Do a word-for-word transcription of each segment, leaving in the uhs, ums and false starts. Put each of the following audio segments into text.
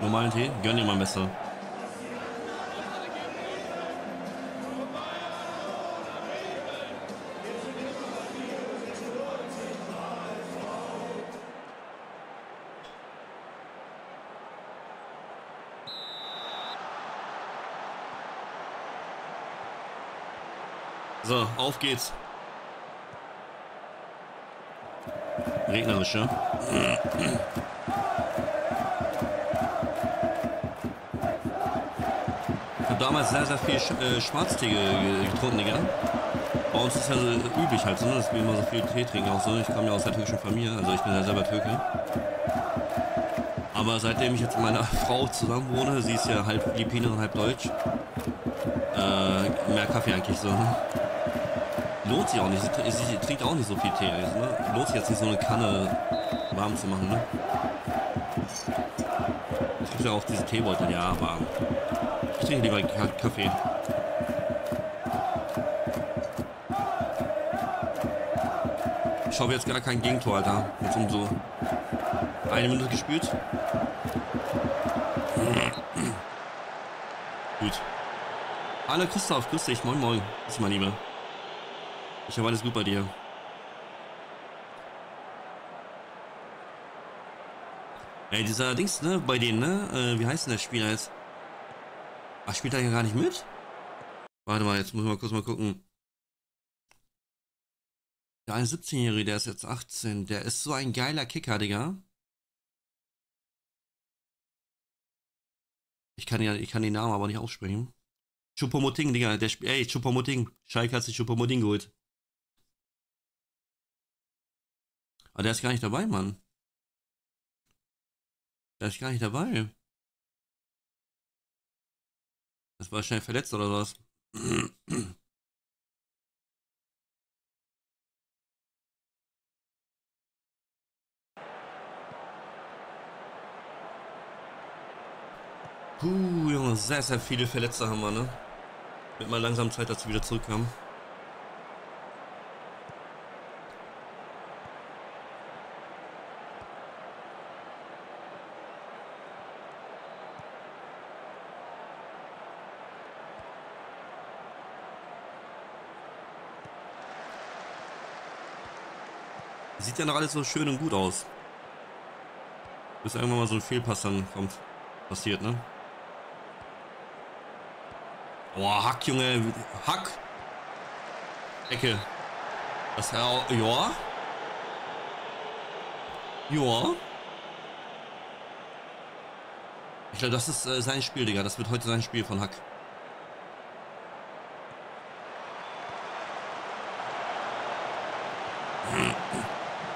Normalen Tee? Gönn dir mal ein Messer. So, auf geht's. Regnerisch, ja? Ich habe damals sehr, sehr viel Sch äh, Schwarztee getrunken, Digga. Bei uns ist ja so üblich halt so, dass wir immer so viel Tee trinken. Auch so. Ich komme ja aus der türkischen Familie, also ich bin ja selber Türke. Aber seitdem ich jetzt mit meiner Frau zusammen wohne, sie ist ja halb Philippinerin, halb Deutsch, äh, mehr Kaffee eigentlich so, ne? Lohnt sich auch nicht, sie, sie trinkt auch nicht so viel Tee, ne? Lohnt sich jetzt nicht so eine Kanne warm zu machen, ne? Es gibt ja auch diese Teebeutel, ja, warm. Ich trinke lieber Kaffee. Ich hoffe jetzt gar kein Gegentor, Alter. Jetzt um so eine Minute gespielt. Gut. Alle, Christoph, grüß dich. Moin, moin. Grüß dich, mein Lieber. Ich habe alles gut bei dir. Ey, dieser Dings, ne, bei denen, ne? Äh, wie heißt denn der Spieler jetzt? Ach, spielt er ja gar nicht mit? Warte mal, jetzt muss ich mal kurz mal gucken. Der eine siebzehnjährige, der ist jetzt achtzehn. Der ist so ein geiler Kicker, Digga. Ich kann, ja, ich kann den Namen aber nicht aussprechen. Shupo-Moting, Digga. Der, ey, Shupo-Moting. Schalke hat sich Shupo-Moting geholt. Aber der ist gar nicht dabei, Mann. Der ist gar nicht dabei. Das war schnell verletzt oder sowas. Puh, Junge, sehr, sehr viele Verletzte haben wir, ne? Wird mal langsam Zeit, dass sie wieder zurückkamen. Sieht ja noch alles so schön und gut aus. Bis irgendwann mal so ein Fehlpass dann kommt. Passiert, ne? Boah, Hack, Junge. Hack. Ecke. Das ja. Ja. Ja. Ich glaube, das ist äh, sein Spiel, Digga. Das wird heute sein Spiel von Hack.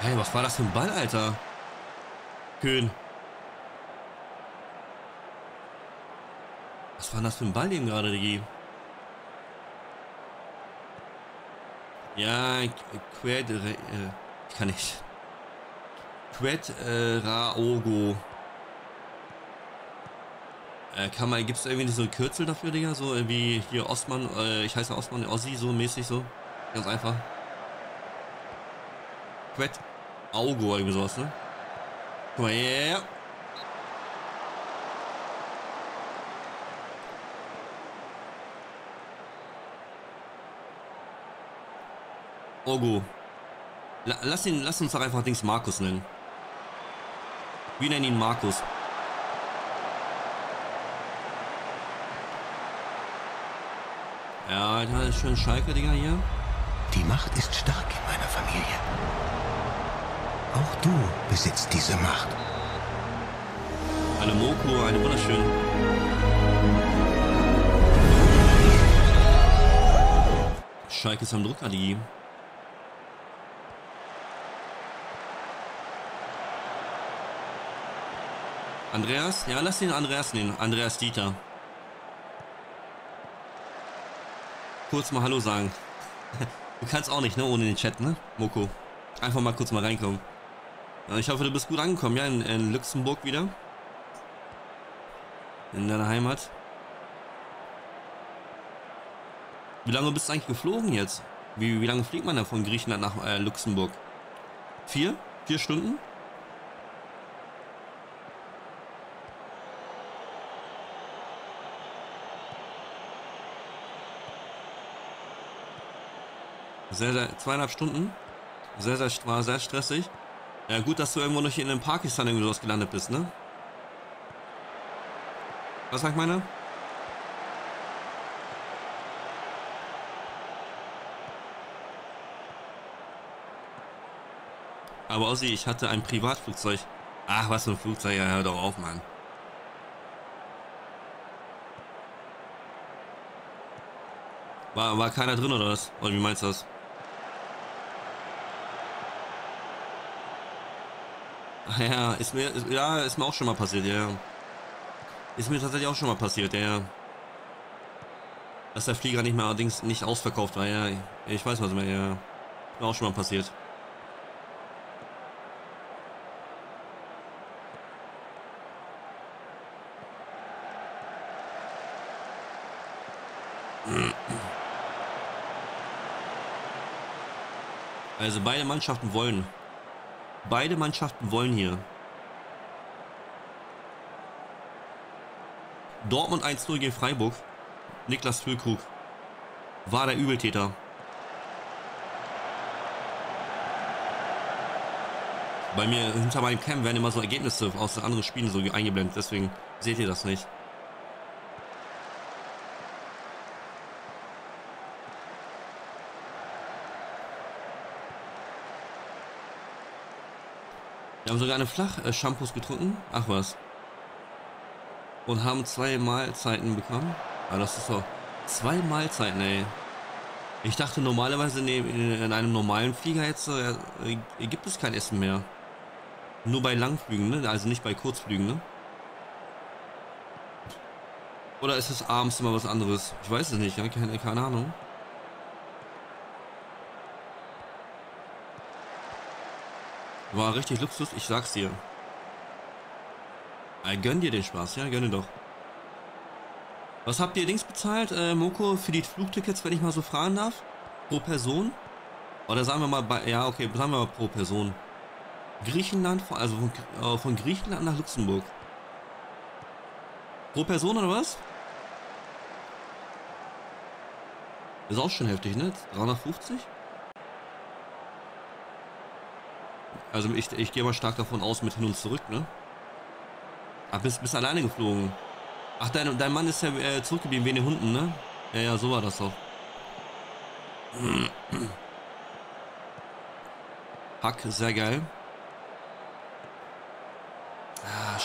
Hey, was war das für ein Ball, Alter? Köhn. Was war das für ein Ball eben gerade, Digi? Ja, Qued... Äh, ich kann nicht. Qued äh, Raogo. Äh, kann man... Gibt es irgendwie so ein Kürzel dafür, Digga? So wie hier Ostmann... Äh, ich heiße Ostmann, Ossi, so mäßig so. Ganz einfach. Qued... Augo, irgendwie sowas, ne? Guck mal, yeah. Ogo. Lass ihn, lass uns doch einfach Dings Markus nennen. Wir nennen ihn Markus. Ja, da ist schön Schalke, Digga, hier. Die Macht ist stark in meiner Familie. Auch du besitzt diese Macht. Eine Moko, eine wunderschöne. Schalke ist am Drucker, die. Andreas? Ja, lass den Andreas nehmen. Andreas Dieter. Kurz mal Hallo sagen. Du kannst auch nicht, ne? Ohne den Chat, ne? Moko. Einfach mal kurz mal reinkommen. Ich hoffe, du bist gut angekommen, ja? In, in Luxemburg wieder. In deiner Heimat. Wie lange bist du eigentlich geflogen jetzt? Wie, wie lange fliegt man da von Griechenland nach äh, Luxemburg? Vier? Vier Stunden? Sehr, sehr, zweieinhalb Stunden. Sehr, sehr, war sehr stressig. Ja, gut, dass du irgendwo noch hier in den Pakistan irgendwie sowas gelandet bist, ne? Was sagt meiner? Aber Ossi, ich hatte ein Privatflugzeug. Ach, was für ein Flugzeug, ja, hör doch auf, Mann. War, war keiner drin, oder was? Oder wie meinst du das? Ach ja, ist mir, ist, ja, ist mir auch schon mal passiert, ja. Ist mir tatsächlich auch schon mal passiert, ja. Dass der Flieger nicht mehr allerdings nicht ausverkauft war, ja. Ich weiß was mehr, ja. Ist mir auch schon mal passiert. Also beide Mannschaften wollen. Beide Mannschaften wollen hier. Dortmund eins zu null gegen Freiburg. Niklas Füllkrug war der Übeltäter. Bei mir hinter meinem Cam werden immer so Ergebnisse aus den anderen Spielen so eingeblendet. Deswegen seht ihr das nicht. Wir haben sogar eine Flach-Shampoos getrunken. Ach was. Und haben zwei Mahlzeiten bekommen. Ah, das ist doch... Zwei Mahlzeiten, ey. Ich dachte normalerweise in, in einem normalen Flieger jetzt äh, gibt es kein Essen mehr. Nur bei Langflügen, ne? Also nicht bei Kurzflügen, ne? Oder ist es abends immer was anderes? Ich weiß es nicht, ja? keine, keine Ahnung. War richtig Luxus, ich sag's dir. Ja, gönn dir den Spaß, ja, gönn dir doch. Was habt ihr Dings bezahlt, äh, Moko, für die Flugtickets, wenn ich mal so fragen darf? Pro Person? Oder sagen wir mal, bei, ja, okay, sagen wir mal pro Person. Griechenland, also von, äh, von Griechenland nach Luxemburg. Pro Person oder was? Ist auch schon heftig, ne? dreihundertfünfzig? Also ich, ich gehe mal stark davon aus, mit hin und zurück, ne? Ach, bist, bist alleine geflogen. Ach, dein, dein Mann ist ja äh, zurückgeblieben wegen den Hunden, ne? Ja, ja, so war das doch. Hack, sehr geil. Ah,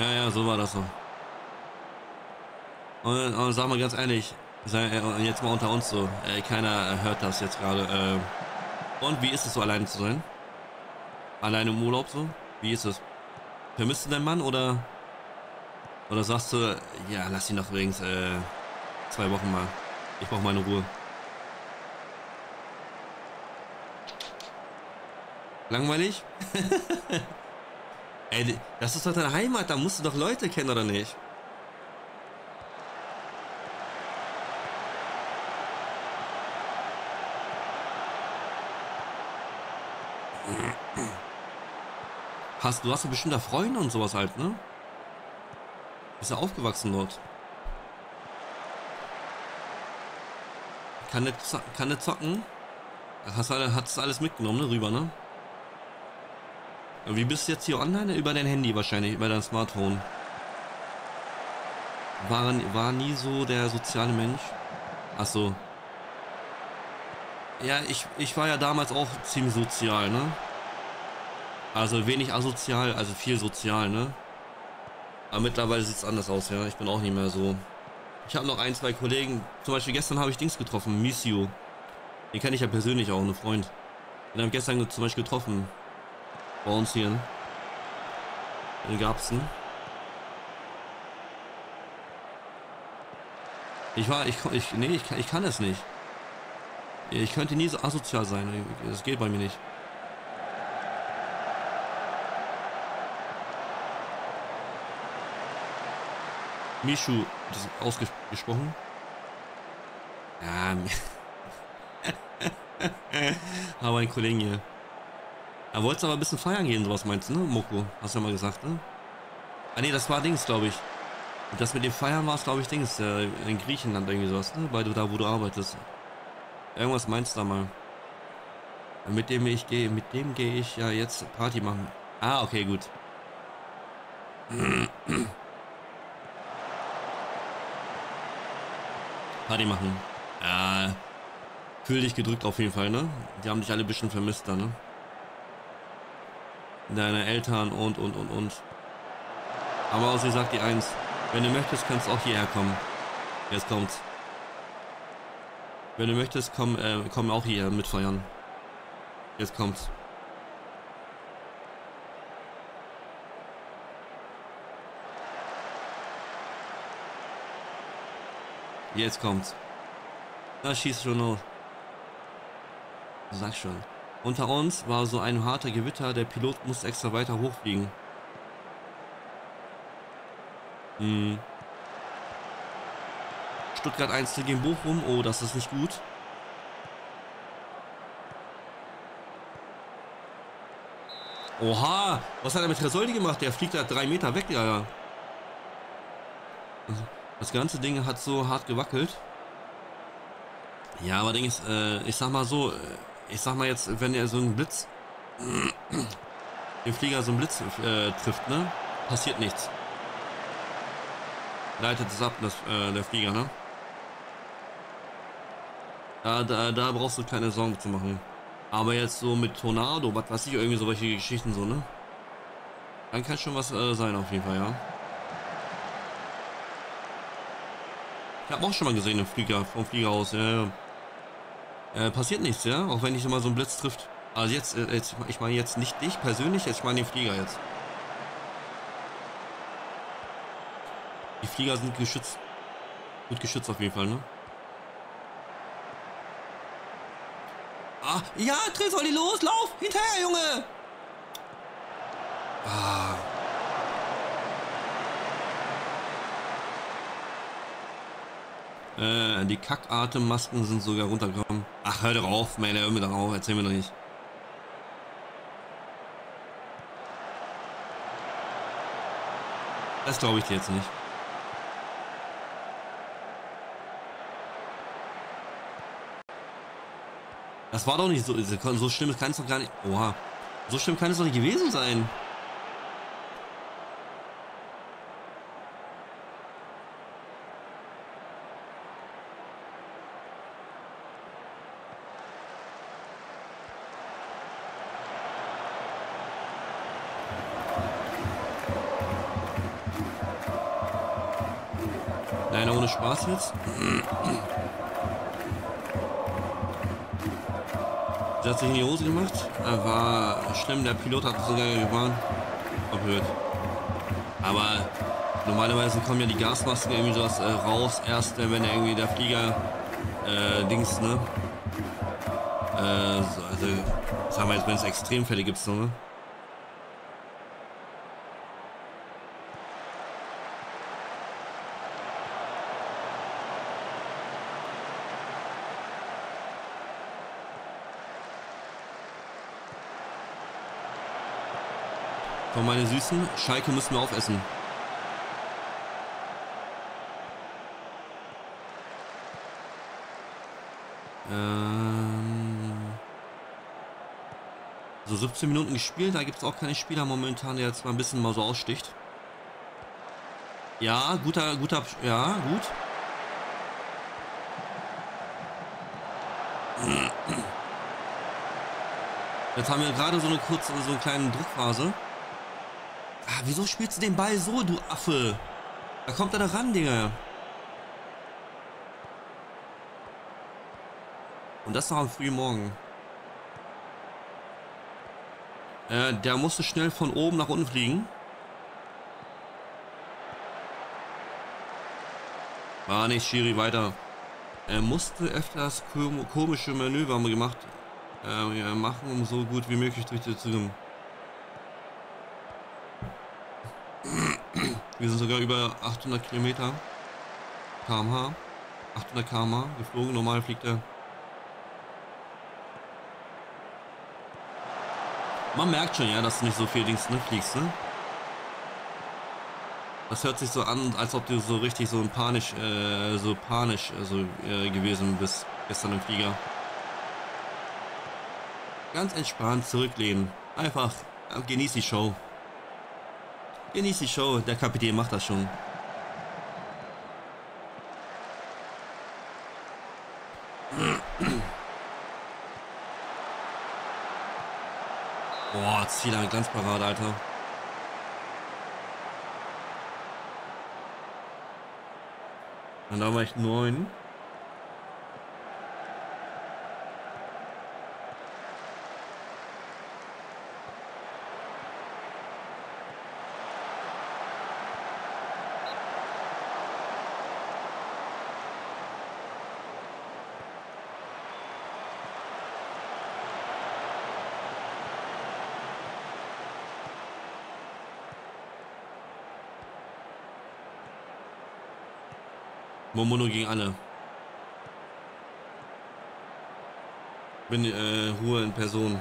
ja, ja, so war das doch. Und, und sag mal ganz ehrlich... Jetzt mal unter uns so. Keiner hört das jetzt gerade. Und wie ist es so, alleine zu sein? Alleine im Urlaub so? Wie ist es? Vermisst du deinen Mann oder... Oder sagst du, ja, lass ihn doch übrigens äh, zwei Wochen mal. Ich brauche meine Ruhe. Langweilig? Ey, das ist doch deine Heimat, da musst du doch Leute kennen, oder nicht? Hast, du hast ja bestimmt da Freunde und sowas halt, ne? Bist ja aufgewachsen dort. Kann ne zocken? Hast, hast alles mitgenommen, ne? Rüber, ne? Wie bist du jetzt hier online? Über dein Handy wahrscheinlich, über dein Smartphone. War, war nie so der soziale Mensch. Ach so. Ja, ich, ich war ja damals auch ziemlich sozial, ne? Also wenig asozial, also viel sozial, ne? Aber mittlerweile sieht es anders aus, ja? Ich bin auch nicht mehr so. Ich habe noch ein, zwei Kollegen. Zum Beispiel gestern habe ich Dings getroffen, Misio. Den kenne ich ja persönlich auch, ne Freund. Den haben gestern zum Beispiel getroffen. Bei uns hier. Den Garbsen. Ich war, ich, ich nee, ich, ich kann das nicht. Ich könnte nie so asozial sein, das geht bei mir nicht. Mishu, das ist ausgesprochen. Ja, aber ein Kollege hier. Er wollte aber ein bisschen feiern gehen, sowas meinst du, ne? Moko, hast du ja mal gesagt, ne? Ah ne, das war Dings, glaube ich. Und das mit dem Feiern war es, glaube ich, Dings, äh, in Griechenland irgendwie sowas, ne? Weil du da, wo du arbeitest. Irgendwas meinst du da mal. Mit dem ich gehe, mit dem gehe ich ja jetzt Party machen. Ah, okay, gut. Party machen. Ah, fühl dich gedrückt auf jeden Fall, ne? Die haben dich alle ein bisschen vermisst da, ne? Deine Eltern und, und, und, und. Aber sie sagt die Eins. Wenn du möchtest, kannst du auch hierher kommen. Jetzt kommt's. Wenn du möchtest, komm, äh, komm auch hierher mitfeiern. Jetzt kommt's. Jetzt kommt's. Na, schieß schon los. Sag schon. Unter uns war so ein harter Gewitter, der Pilot musste extra weiter hochfliegen. Hm. Stuttgart eins gegen Bochum. Oh, das ist nicht gut. Oha! Was hat er mit Tresoldi gemacht? Der fliegt da drei Meter weg, ja. Das ganze Ding hat so hart gewackelt. Ja, aber Ding ist, äh, ich sag mal so, ich sag mal jetzt, wenn er so einen Blitz, den Flieger so einen Blitz äh, trifft, ne? Passiert nichts. Leitet es ab, das, äh, der Flieger, ne? Da, da, da brauchst du keine Sorgen zu machen. Aber jetzt so mit Tornado, was weiß ich, irgendwie so welche Geschichten so, ne? Dann kann schon was äh, sein auf jeden Fall, ja. Ich habe auch schon mal gesehen im Flieger, vom Flieger aus, ja, ja. Äh, passiert nichts, ja? Auch wenn nicht immer so ein Blitz trifft. Also jetzt, jetzt ich meine jetzt nicht dich persönlich, jetzt, ich meine den Flieger jetzt. Die Flieger sind geschützt. Gut geschützt auf jeden Fall, ne? Ah, ja, Tresoldi, los, lauf! Hinterher, Junge! Ah. Äh, die Kackatemmasken sind sogar runtergekommen. Ach, hör doch auf, man, hör mir doch auf, erzähl mir doch nicht. Das glaube ich dir jetzt nicht. Das war doch nicht so, so schlimm kann es doch gar nicht, oha, so schlimm kann es doch nicht gewesen sein. Nein, ohne Spaß jetzt. Der hat sich in die Hose gemacht, war schlimm, der Pilot hat sogar gewarnt, verhört. Aber normalerweise kommen ja die Gasmasken irgendwie sowas äh, raus, erst äh, wenn irgendwie der Flieger äh, Dings, ne? Äh, so, also, sagen wir jetzt, wenn es Extremfälle gibt, so, ne? Von meine Süßen, Schalke müssen wir aufessen. Ähm so siebzehn Minuten gespielt, da gibt es auch keine Spieler momentan, der jetzt mal ein bisschen mal so aussticht. Ja, guter, guter, ja, gut. Jetzt haben wir gerade so eine kurze, so eine kleine Druckphase. Ah, wieso spielst du den Ball so, du Affe? Da kommt er da ran, Digga. Und das noch am frühen Morgen. Äh, der musste schnell von oben nach unten fliegen. War nicht, Schiri, weiter. Er musste öfters komische Manöver gemacht, äh, machen, um so gut wie möglich durchzukommen. Wir sind sogar über achthundert Kilometer kmh, achthundert Kilometer pro Stunde geflogen, normal fliegt er. Man merkt schon, ja, dass du nicht so viel Dings, ne, fliegst, ne? Das hört sich so an, als ob du so richtig so panisch, äh, so panisch also, äh, gewesen bist gestern im Flieger. Ganz entspannt zurücklehnen. Einfach genieß die Show. Genieß die Show, der Kapitän macht das schon. Boah, Ziel an Glanzparade, Alter. Und da war ich neun. Momono gegen alle. Bin äh, Ruhe in Person.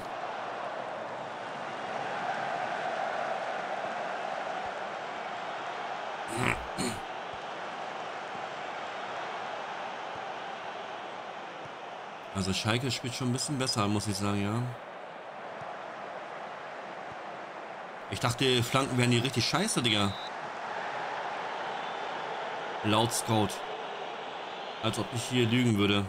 Also Schalke spielt schon ein bisschen besser, muss ich sagen, ja. Ich dachte, Flanken wären die richtig scheiße, Digga. Laut Scout. Als ob ich hier lügen würde.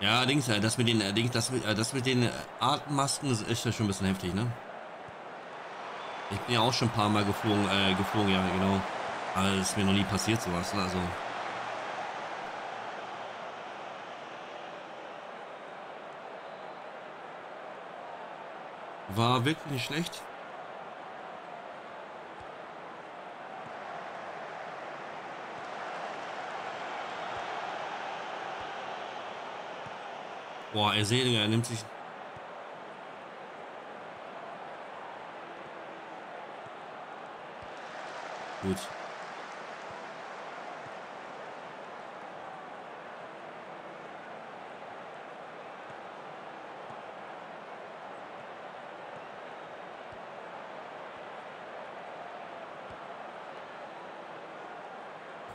Ja, allerdings, das mit den, das mit, das mit den Atemmasken ist echt schon ein bisschen heftig, ne? Ich bin ja auch schon ein paar Mal geflogen, äh, geflogen, ja, genau. Aber es ist mir noch nie passiert, sowas, ne? Also. War wirklich nicht schlecht. Boah, er seht, er nimmt sich. Gut.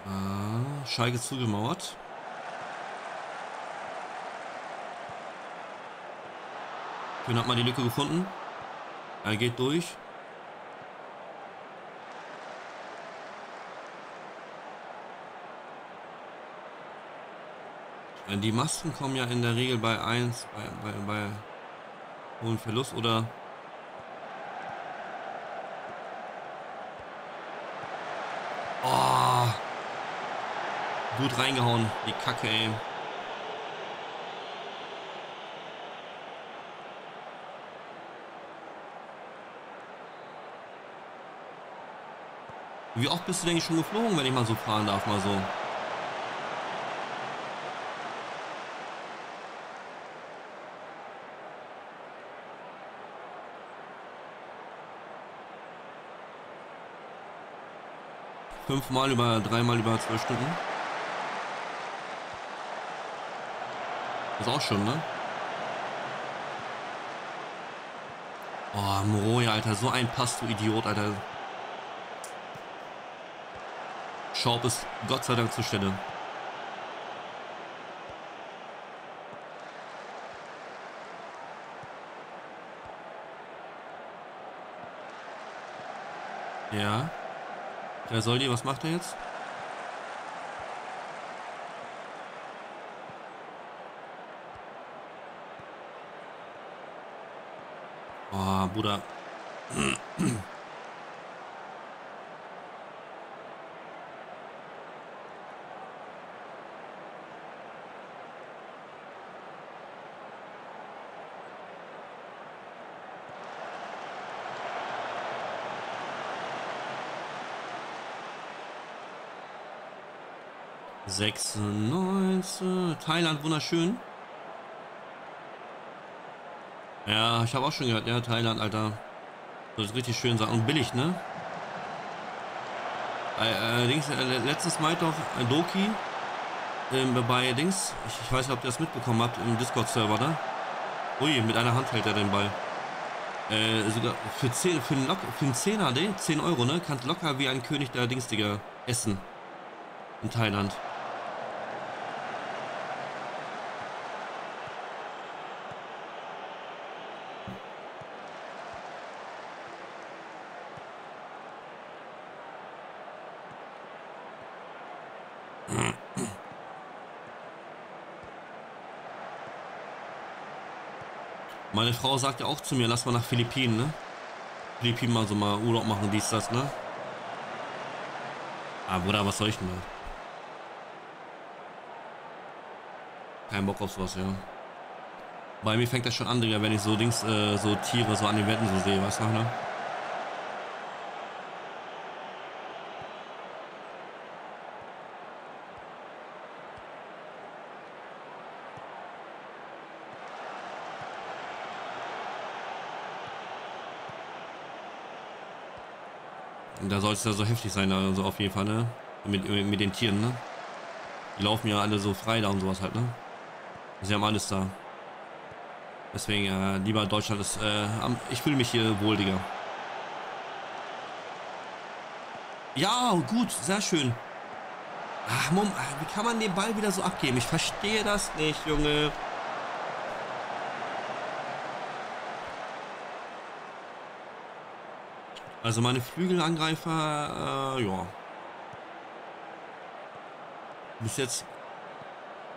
Ah, Schalke zugemauert. Köln hat mal die Lücke gefunden. Er geht durch. Die Masken kommen ja in der Regel bei eins, bei, bei, bei hohem Verlust oder. Oh. Gut reingehauen, die Kacke, ey. Wie oft bist du denn schon geflogen, wenn ich mal so fahren darf, mal so? Fünfmal über, dreimal über zwölf Stunden. Ist auch schon, ne? Oh, Moroja, Alter, so ein Pass, du Idiot, Alter. Schaub ist Gott sei Dank zur Stelle. Ja. Tresoldi, was macht er jetzt? Oh, Bruder. sechsundneunzig. Thailand, wunderschön. Ja, ich habe auch schon gehört, ja, Thailand, Alter. Das ist richtig schön sagen. Billig, ne? Allerdings, letztens meint doch Doki äh, bei Dings, ich, ich weiß nicht, ob ihr das mitbekommen habt, im Discord-Server, ne? Ui, mit einer Hand hält er den Ball. Äh, sogar für, zehn, für, einen Lock, für einen Zehner, ne? zehn Euro, ne? Kannst locker wie ein König der Dings, Digga, essen. In Thailand. Meine Frau sagt ja auch zu mir, lass mal nach Philippinen, ne? Philippinen mal so mal Urlaub machen, dies, das, ne? Ah, Bruder, was soll ich denn da? Kein Bock auf sowas, ja. Bei mir fängt das schon an, Digga, wenn ich so Dings, äh, so Tiere so an den Wänden so sehe, weißt du, ne? Da soll es ja so heftig sein, also auf jeden Fall, ne? Mit, mit den Tieren, ne? Die laufen ja alle so frei da und sowas halt, ne? Sie haben alles da. Deswegen, äh, lieber Deutschland ist, äh, ich fühle mich hier wohl, Digga. Ja, gut, sehr schön. Ach, Mom, wie kann man den Ball wieder so abgeben? Ich verstehe das nicht, Junge. Also meine Flügelangreifer, äh, ja. Bis jetzt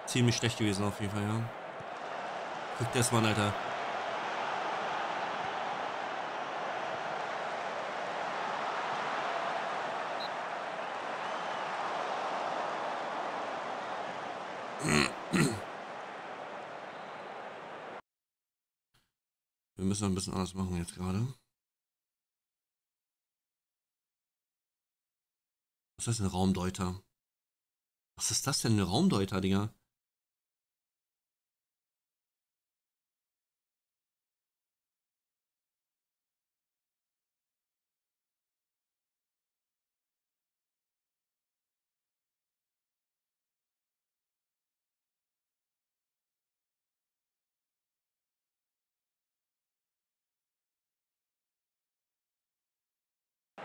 ziemlich schlecht gewesen auf jeden Fall, ja. Guck das mal, Alter. Wir müssen ein bisschen anders machen jetzt gerade. Was ist das denn, Raumdeuter? Was ist das denn, ein Raumdeuter, Digga?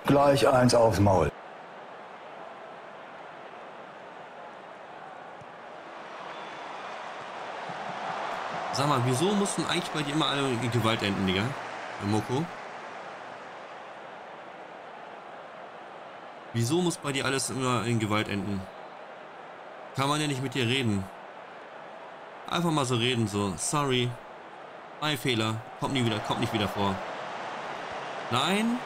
Gleich eins aufs Maul. Sag mal, wieso mussten eigentlich bei dir immer alle in Gewalt enden, Digga? Bei Moko? Wieso muss bei dir alles immer in Gewalt enden? Kann man ja nicht mit dir reden. Einfach mal so reden, so. Sorry. Mein Fehler. Kommt nie wieder, kommt nicht wieder vor. Nein.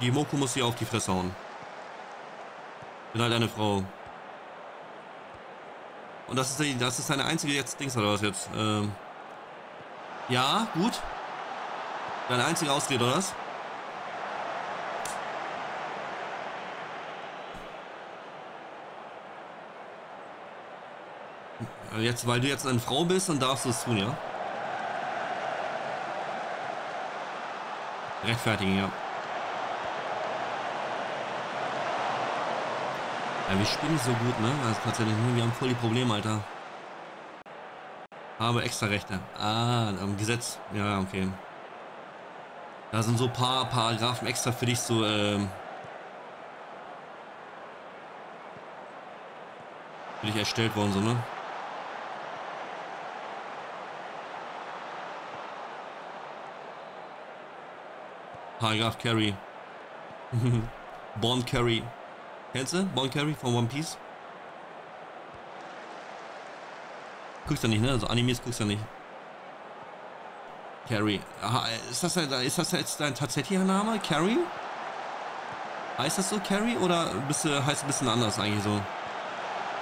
Die Moko muss dir auf die Fresse hauen. Bin halt eine Frau. Und das ist, die, das ist deine einzige jetzt Dings oder was jetzt? Ähm ja, gut. Deine einzige Ausrede oder was? Jetzt, weil du jetzt eine Frau bist, dann darfst du es tun, ja? Rechtfertigen, ja. Ja, wir spielen nicht so gut, ne? Also tatsächlich, wir haben voll die Probleme, Alter. Habe extra Rechte. Ah, am Gesetz. Ja, okay. Da sind so ein paar Paragraphen extra für dich so, ähm. für dich erstellt worden, so, ne? Paragraph Carry. Bond Carry. Kennst du? Ball Carry von One Piece? Guckst du nicht, ne? Also Animes guckst du nicht. Carry. Aha, ist das, ist das jetzt dein tatsächlicher Name? Carry? Heißt das so, Carry? Oder bist du, heißt es ein bisschen anders eigentlich so?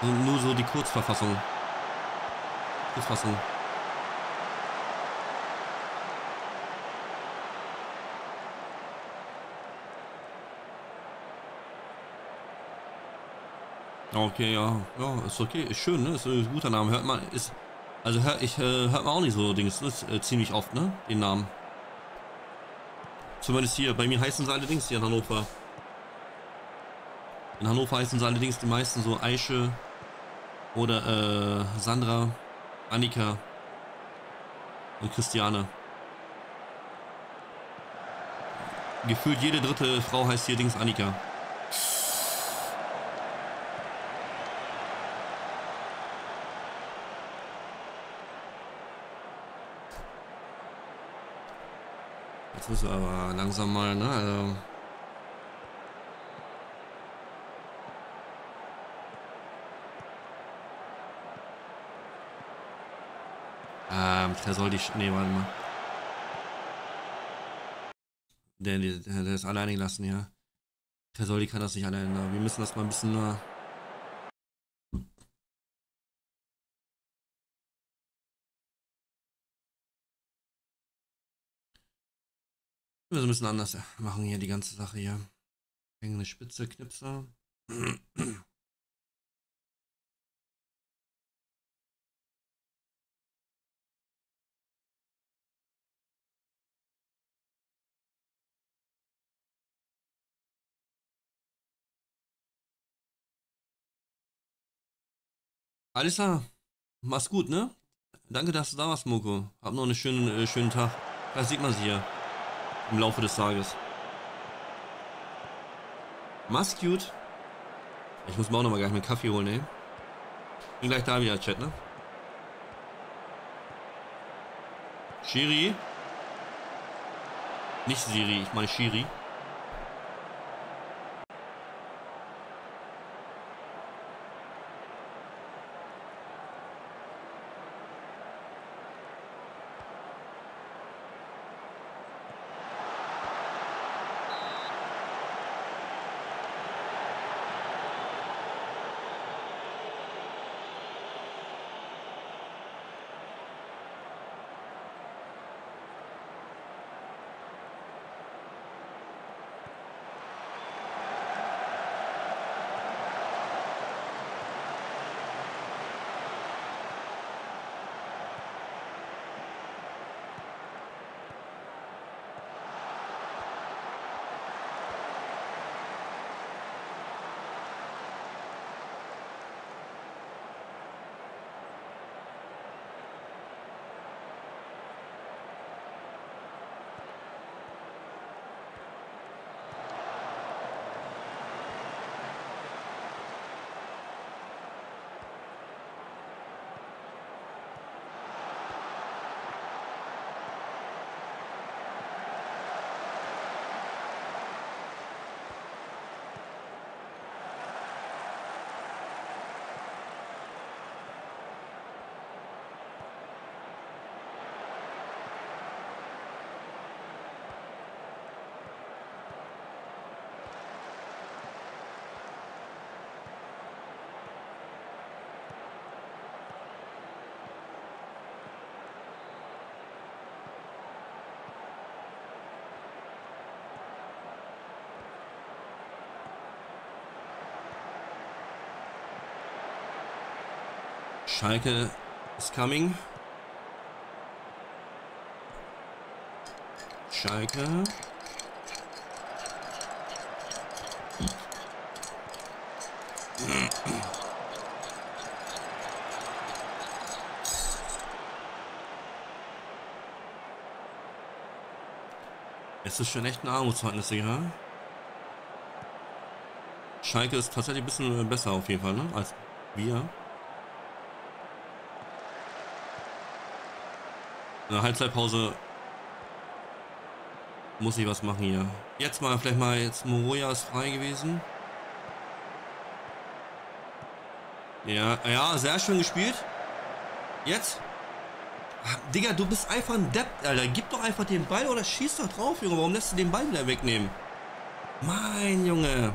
so? Nur so die Kurzverfassung. Kurzfassung. Okay, ja, ja, ist okay, ist schön, ne? Ist ein guter Name, hört man, ist, also hör, ich, äh, hört man auch nicht so Dings, ne? Ist, äh, ziemlich oft, ne, den Namen. Zumindest hier, bei mir heißen sie allerdings hier in Hannover. In Hannover heißen sie allerdings die meisten so Aische oder, äh, Sandra, Annika und Christiane. Gefühlt jede dritte Frau heißt hier Dings Annika. Jetzt müssen wir aber langsam mal, ne? Also ähm, Tresoldi. Nee, warte mal. Der, der, der ist alleine gelassen, ja. Tresoldi kann das nicht alleine. Wir müssen das mal ein bisschen. Uh Wir müssen ein bisschen anders machen hier die ganze Sache hier. Hängende Spitze, Knipser. Alles klar. Mach's gut, ne? Danke, dass du da warst, Moko. Hab noch einen schönen, äh, schönen Tag. Da sieht man sie hier. Im Laufe des Tages. Mach's gut. Ich muss mir auch nochmal gleich einen Kaffee holen, ey. Bin gleich da wieder, Chat, ne? Schiri. Nicht Siri, ich meine Schiri. Schalke is coming. Schalke. Es ist schon echt ein Armutszeugnis, ja. Schalke ist tatsächlich ein bisschen besser auf jeden Fall, ne? Als wir. Eine Halbzeitpause muss ich was machen hier. Jetzt mal, vielleicht mal, jetzt Moroja ist frei gewesen. Ja, ja, sehr schön gespielt. Jetzt. Ach, Digga, du bist einfach ein Depp, Alter. Gib doch einfach den Ball oder schieß doch drauf, Junge. Warum lässt du den Ball wieder wegnehmen? Mein Junge.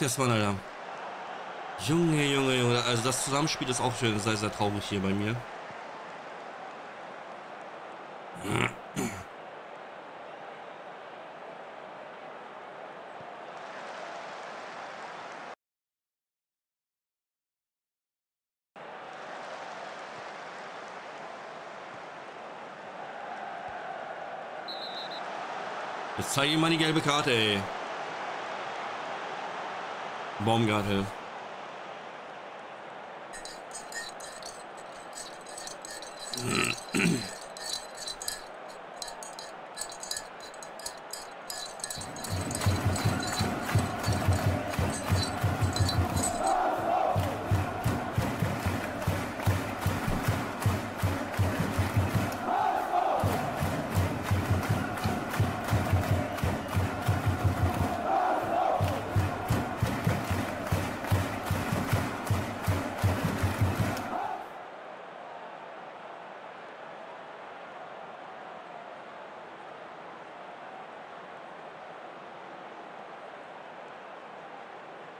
Das war, Alter. Junge, Junge, Junge. Also das Zusammenspiel ist auch schön. Sei sehr traurig hier bei mir. Jetzt zeige ich mal die gelbe Karte, ey. Baumgartel.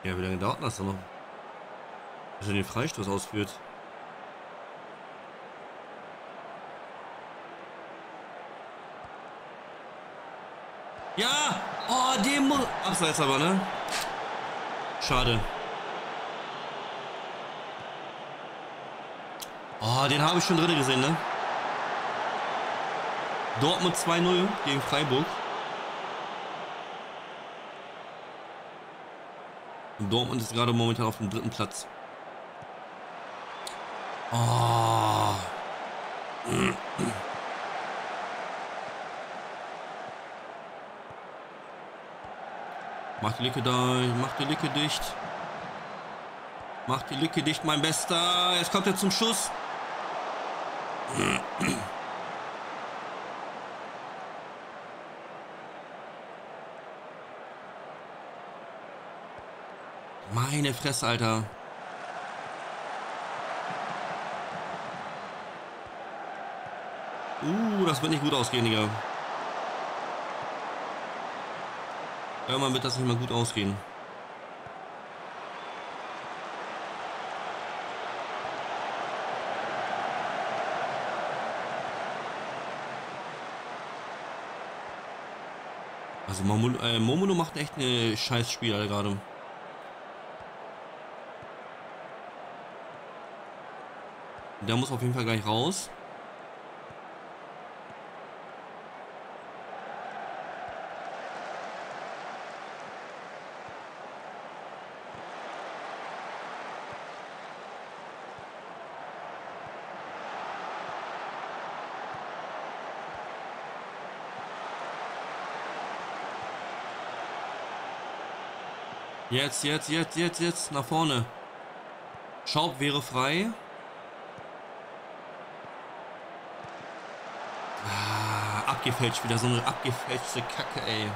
Ja, wie lange dauert das denn noch? Bis er den Freistoß ausführt. Ja! Oh, dem muss... Abseits aber, ne? Schade. Oh, den habe ich schon drin gesehen, ne? Dortmund zwei null gegen Freiburg. Dortmund ist gerade momentan auf dem dritten Platz. Oh. Mach die Lücke da, mach die Lücke dicht. Mach die Lücke dicht, mein Bester. Jetzt kommt er zum Schuss. Meine Fresse, Alter. Uh, das wird nicht gut ausgehen, Digga. Irgendwann wird das nicht mal gut ausgehen. Also Momono, äh, Momono macht echt eine scheiß Spiel, Alter, gerade. Der muss auf jeden Fall gleich raus. Jetzt, jetzt, jetzt, jetzt, jetzt, nach vorne. Schaub wäre frei. Abgefälscht, wieder so eine abgefälschte Kacke, ey.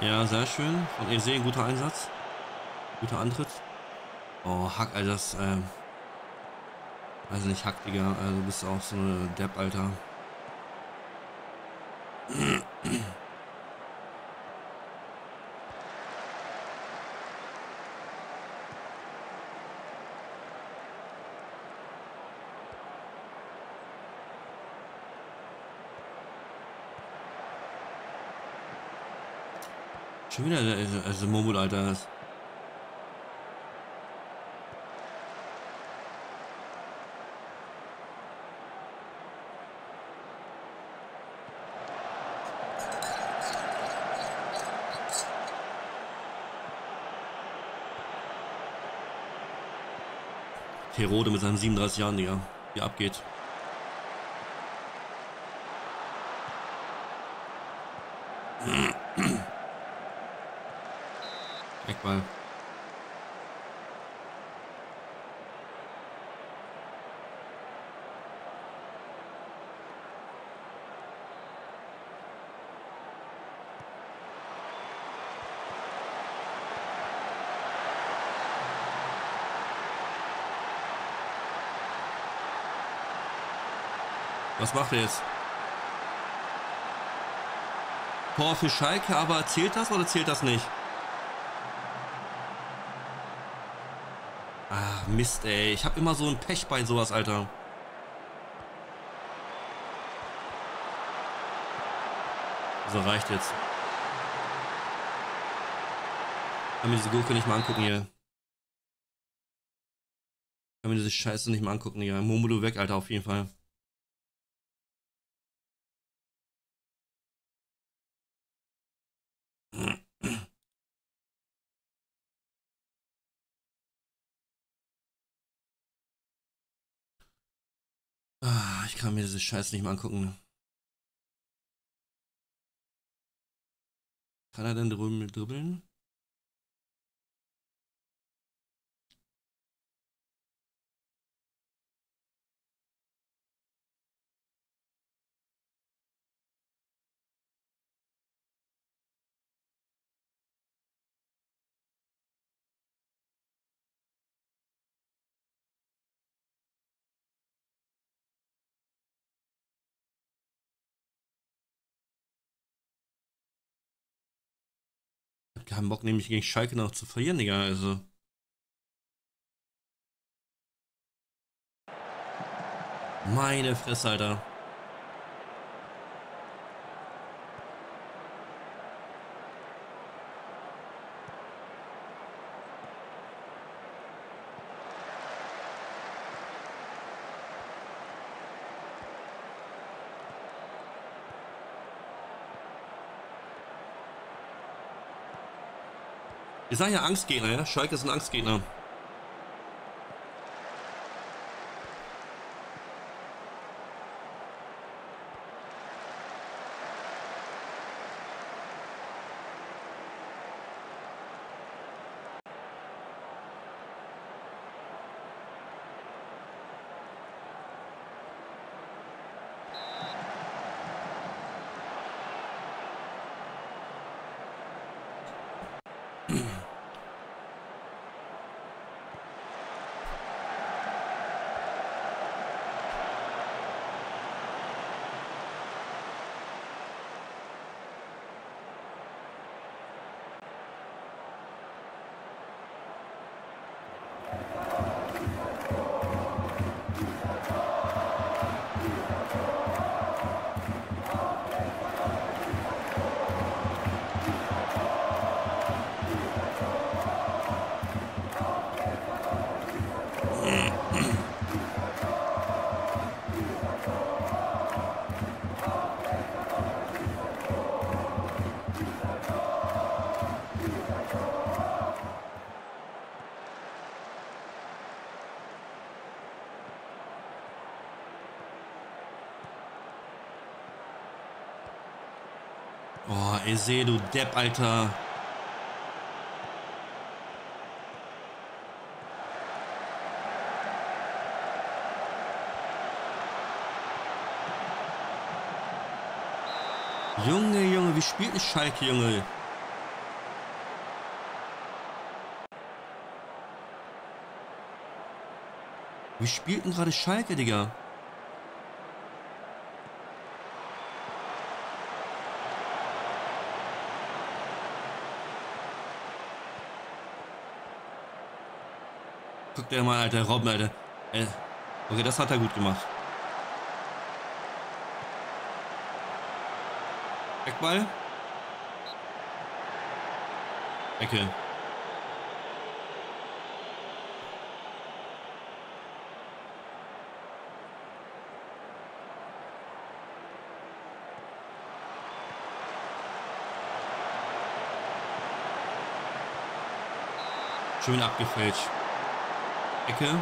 Ja, sehr schön. Von Eze, guter Einsatz. Guter Antritt. Oh, Hack, Alter, das, ähm... Also nicht Hack, Digga. Also du bist auch so eine Depp, Alter. Schon wieder also Momul, Alter. Herode mit seinen siebenunddreißig Jahren, Digga, wie abgeht. Eckball. Was macht er jetzt? Tor für Schalke, aber zählt das oder zählt das nicht? Ah, Mist, ey. Ich habe immer so ein Pech bei sowas, Alter. So, reicht jetzt. Kann mir diese Gurke nicht mal angucken hier. Kann mir diese Scheiße nicht mal angucken hier. Momolo weg, Alter, auf jeden Fall. Ich kann mir diese Scheiße nicht mal angucken. Kann er denn drüben dribbeln? Keinen Bock, nämlich gegen Schalke noch zu verlieren, Digga, also. Meine Fresse, Alter. Ich sage ja Angstgegner, ja? Schalke ist ein Angstgegner. Oh, ey, seh, du Depp, Alter. Junge, Junge, wie spielt denn Schalke, Junge? Wie spielt denn gerade Schalke, Digga? Guck dir mal, Alter, Robben, Alter. Okay, das hat er gut gemacht. Eckball. Ecke. Schön abgefälscht. Ecke.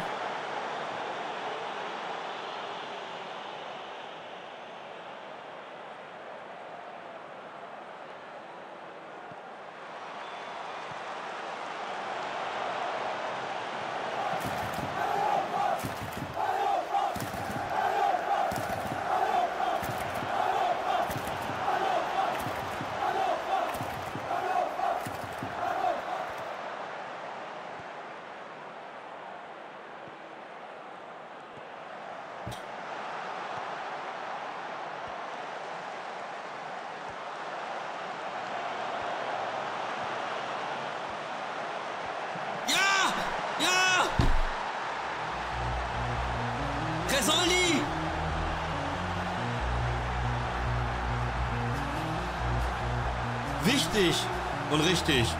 wichtig und richtig.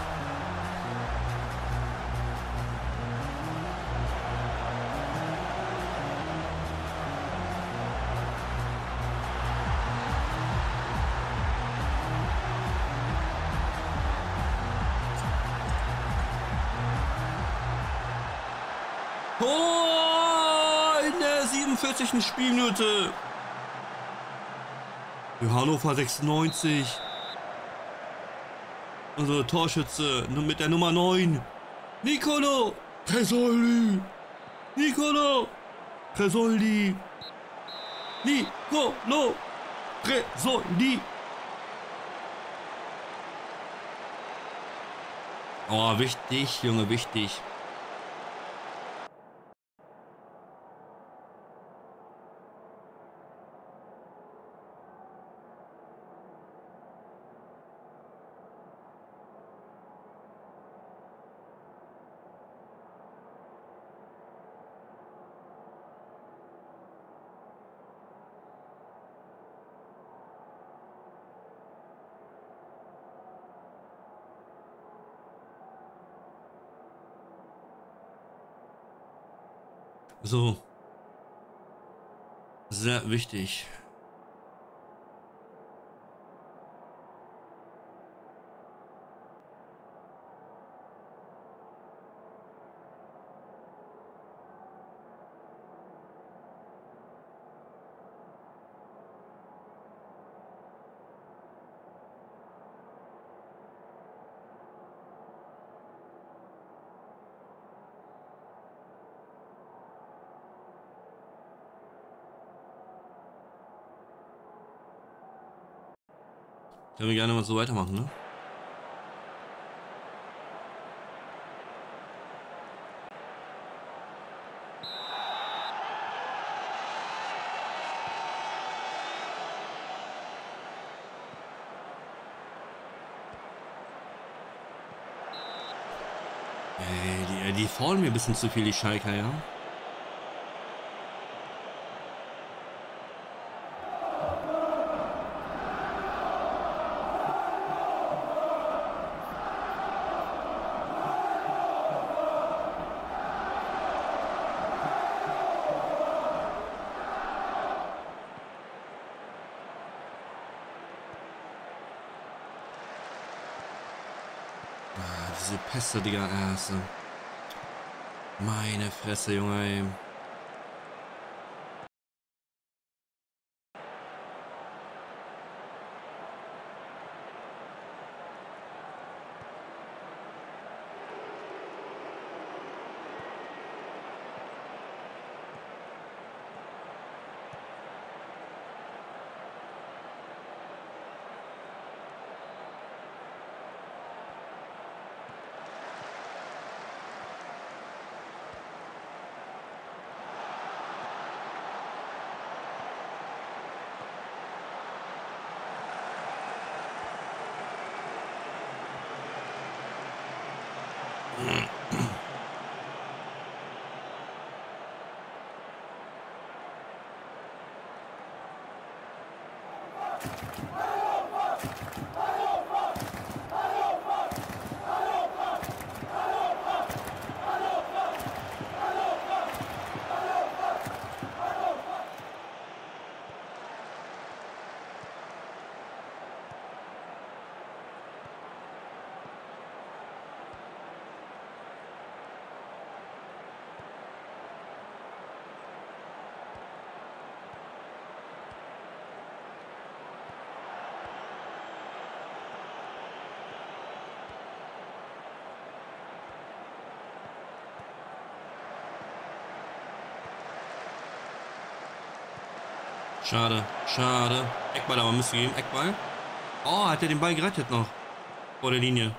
vierzigsten Spielminute für Hannover sechsundneunzig. Unsere Torschütze mit der Nummer neun. Nicolo Tresoldi. Nicolo Tresoldi. Nicolo Tresoldi. Oh, wichtig, Junge, wichtig. So, sehr wichtig. Können wir gerne mal so weitermachen, ne? Ey, die, die fallen mir ein bisschen zu viel, die Schalker, ja? Diese Pässe, Digga. Meine Fresse, Junge, ey. Schade, schade. Eckball aber müsste gehen. Eckball. Oh, hat er den Ball gerettet noch. Vor der Linie.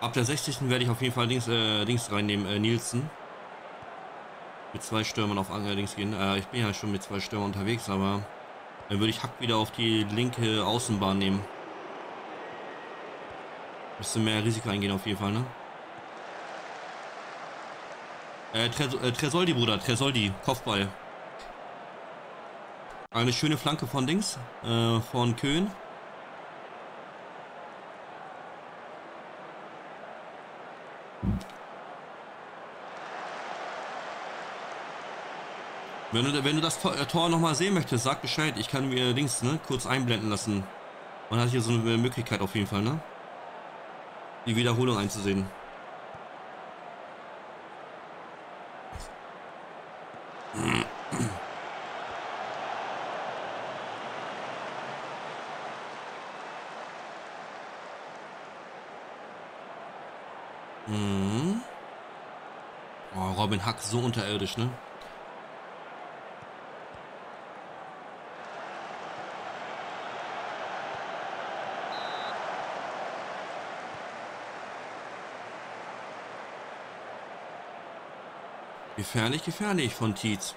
Ab der sechzigsten werde ich auf jeden Fall links, äh, links reinnehmen. Äh, Nielsen. Mit zwei Stürmern auf links gehen. Äh, ich bin ja schon mit zwei Stürmern unterwegs, aber dann würde ich Hack wieder auf die linke Außenbahn nehmen. Bisschen mehr Risiko eingehen auf jeden Fall, ne? Äh, Tres äh, Tresoldi, Bruder, Tresoldi, Kopfball. Eine schöne Flanke von Dings, äh, von Köhn. Wenn du, wenn du das Tor, Tor nochmal sehen möchtest, sag Bescheid. Ich kann mir Dings, ne, kurz einblenden lassen. Man hat hier so eine Möglichkeit auf jeden Fall, ne? Die Wiederholung einzusehen. Mhm. Oh, Robin Hack, so unterirdisch, ne? Gefährlich, gefährlich von Tietz.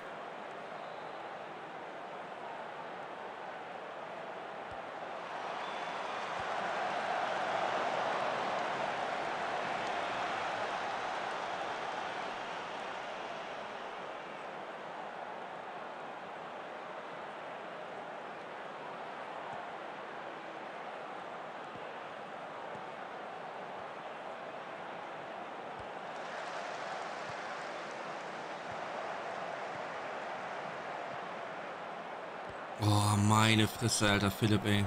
Oh, meine Fresse, alter Philipp, ey.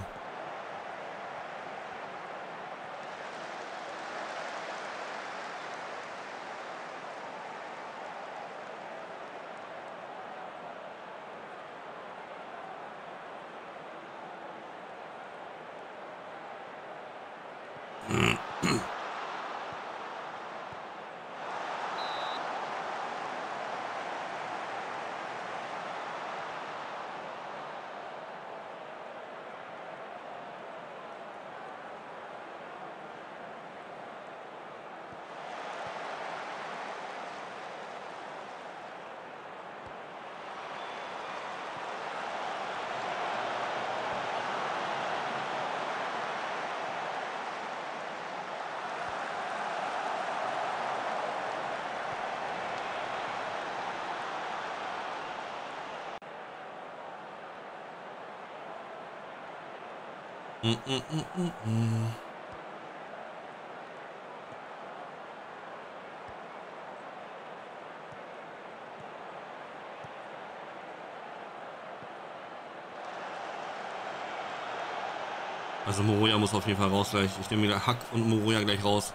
Mm, mm, mm, mm. Also Moroja muss auf jeden Fall raus gleich. Ich nehme wieder Hack und Moroja gleich raus.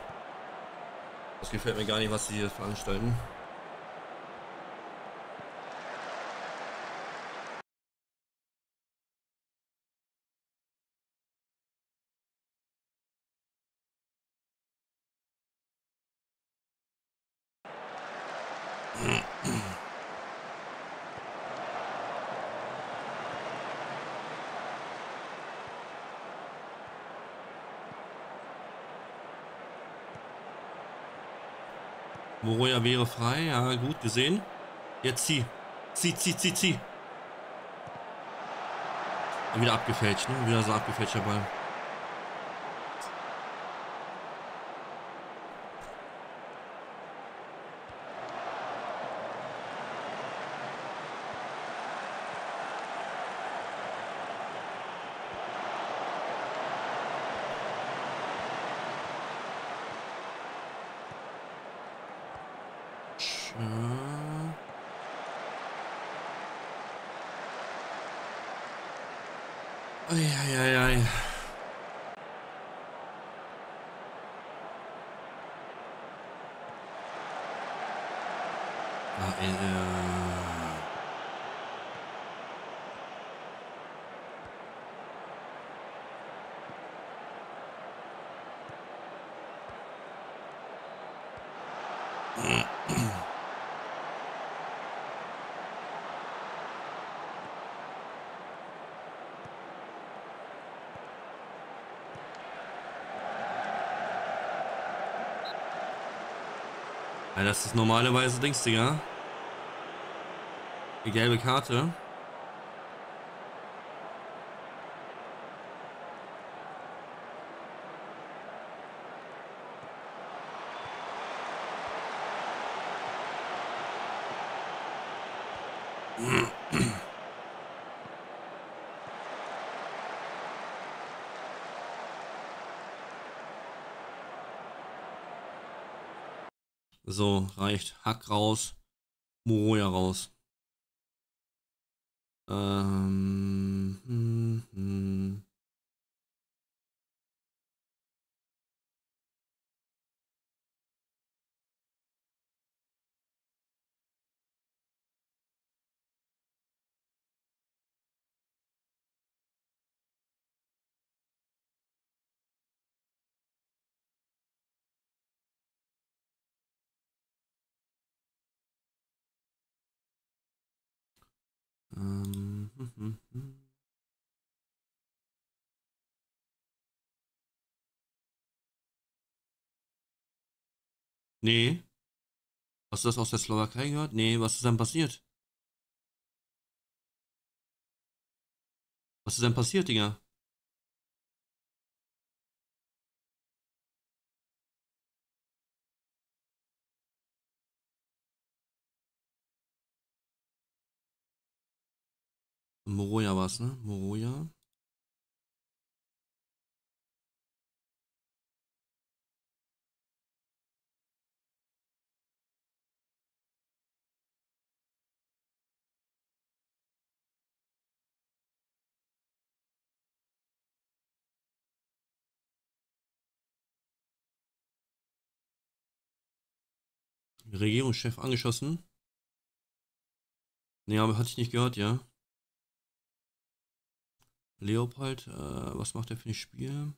Das gefällt mir gar nicht, was sie hier veranstalten. Moroja wäre frei, ja, gut gesehen. Jetzt zieh. Zieh, zieh, zieh, zieh. Wieder abgefälscht, ne? Wieder so abgefälschter Ball. Ja, das ist normalerweise Dings, Digga. Die gelbe Karte. So, reicht. Hack raus. Moroja raus. Ähm, hm, hm. Nee. Hast du das aus der Slowakei gehört? Nee, was ist denn passiert? Was ist denn passiert, Digga? Moroja war es, ne? Moroja. Regierungschef angeschossen. Ne, aber hatte ich nicht gehört, ja. Leopold, äh, was macht er für ein Spiel?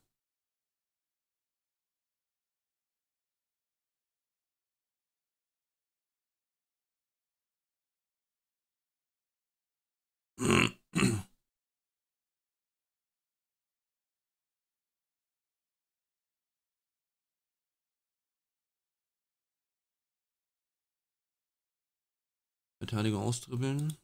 Verteidigung ausdribbeln.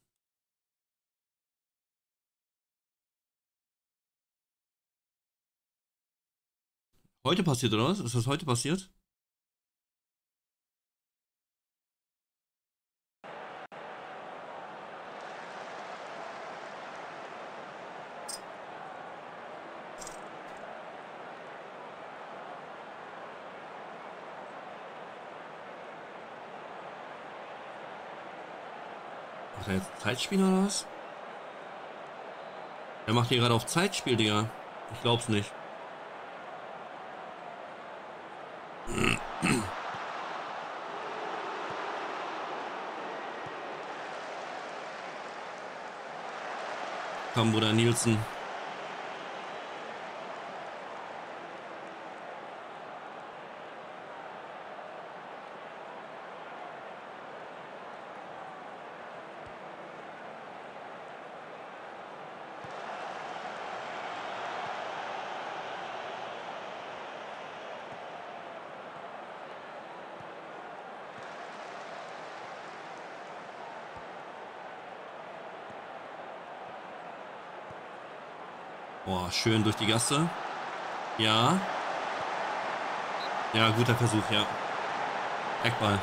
Heute passiert, oder was? Ist das heute passiert? Ist er jetzt Zeitspiel oder was? Er macht hier gerade auf Zeitspiel, Digga. Ich glaub's nicht. Komm, Bruder Nielsen. Boah, schön durch die Gasse. Ja. Ja, guter Versuch, ja. Eckball.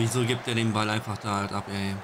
Wieso gibt er den Ball einfach da halt ab, ey?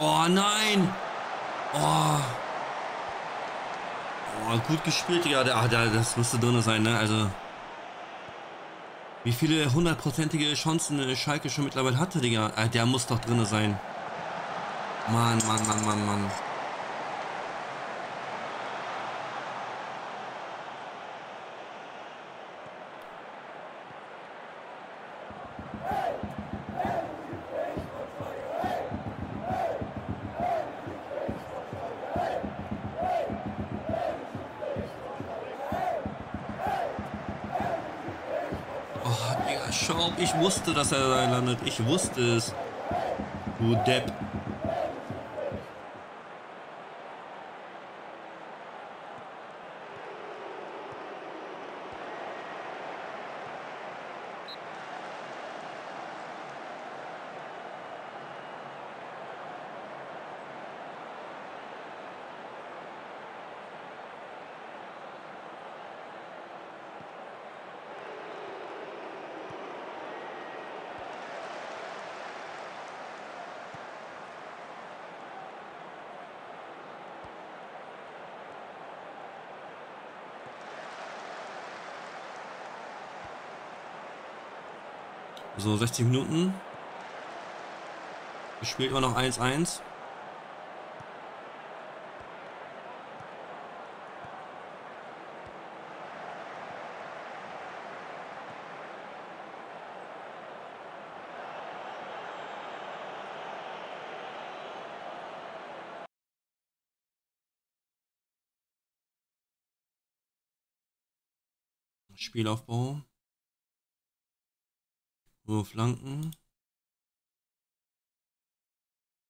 Oh nein! Oh! Oh, gut gespielt, Digga. Ah, das müsste drin sein, ne? Also. Wie viele hundertprozentige Chancen Schalke schon mittlerweile hatte, Digga. Ah, der muss doch drin sein. Mann, Mann, Mann, Mann, Mann. Ich wusste, dass er da landet. Ich wusste es. Du Depp. So, sechzig Minuten. Gespielt immer noch eins eins. Spielaufbau. Nur Flanken.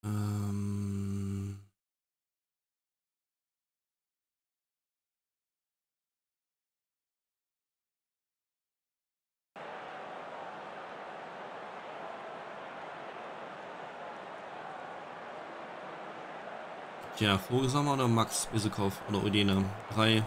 Ähm Tja, Vogelsammer oder Max Isikow oder Udine? Drei.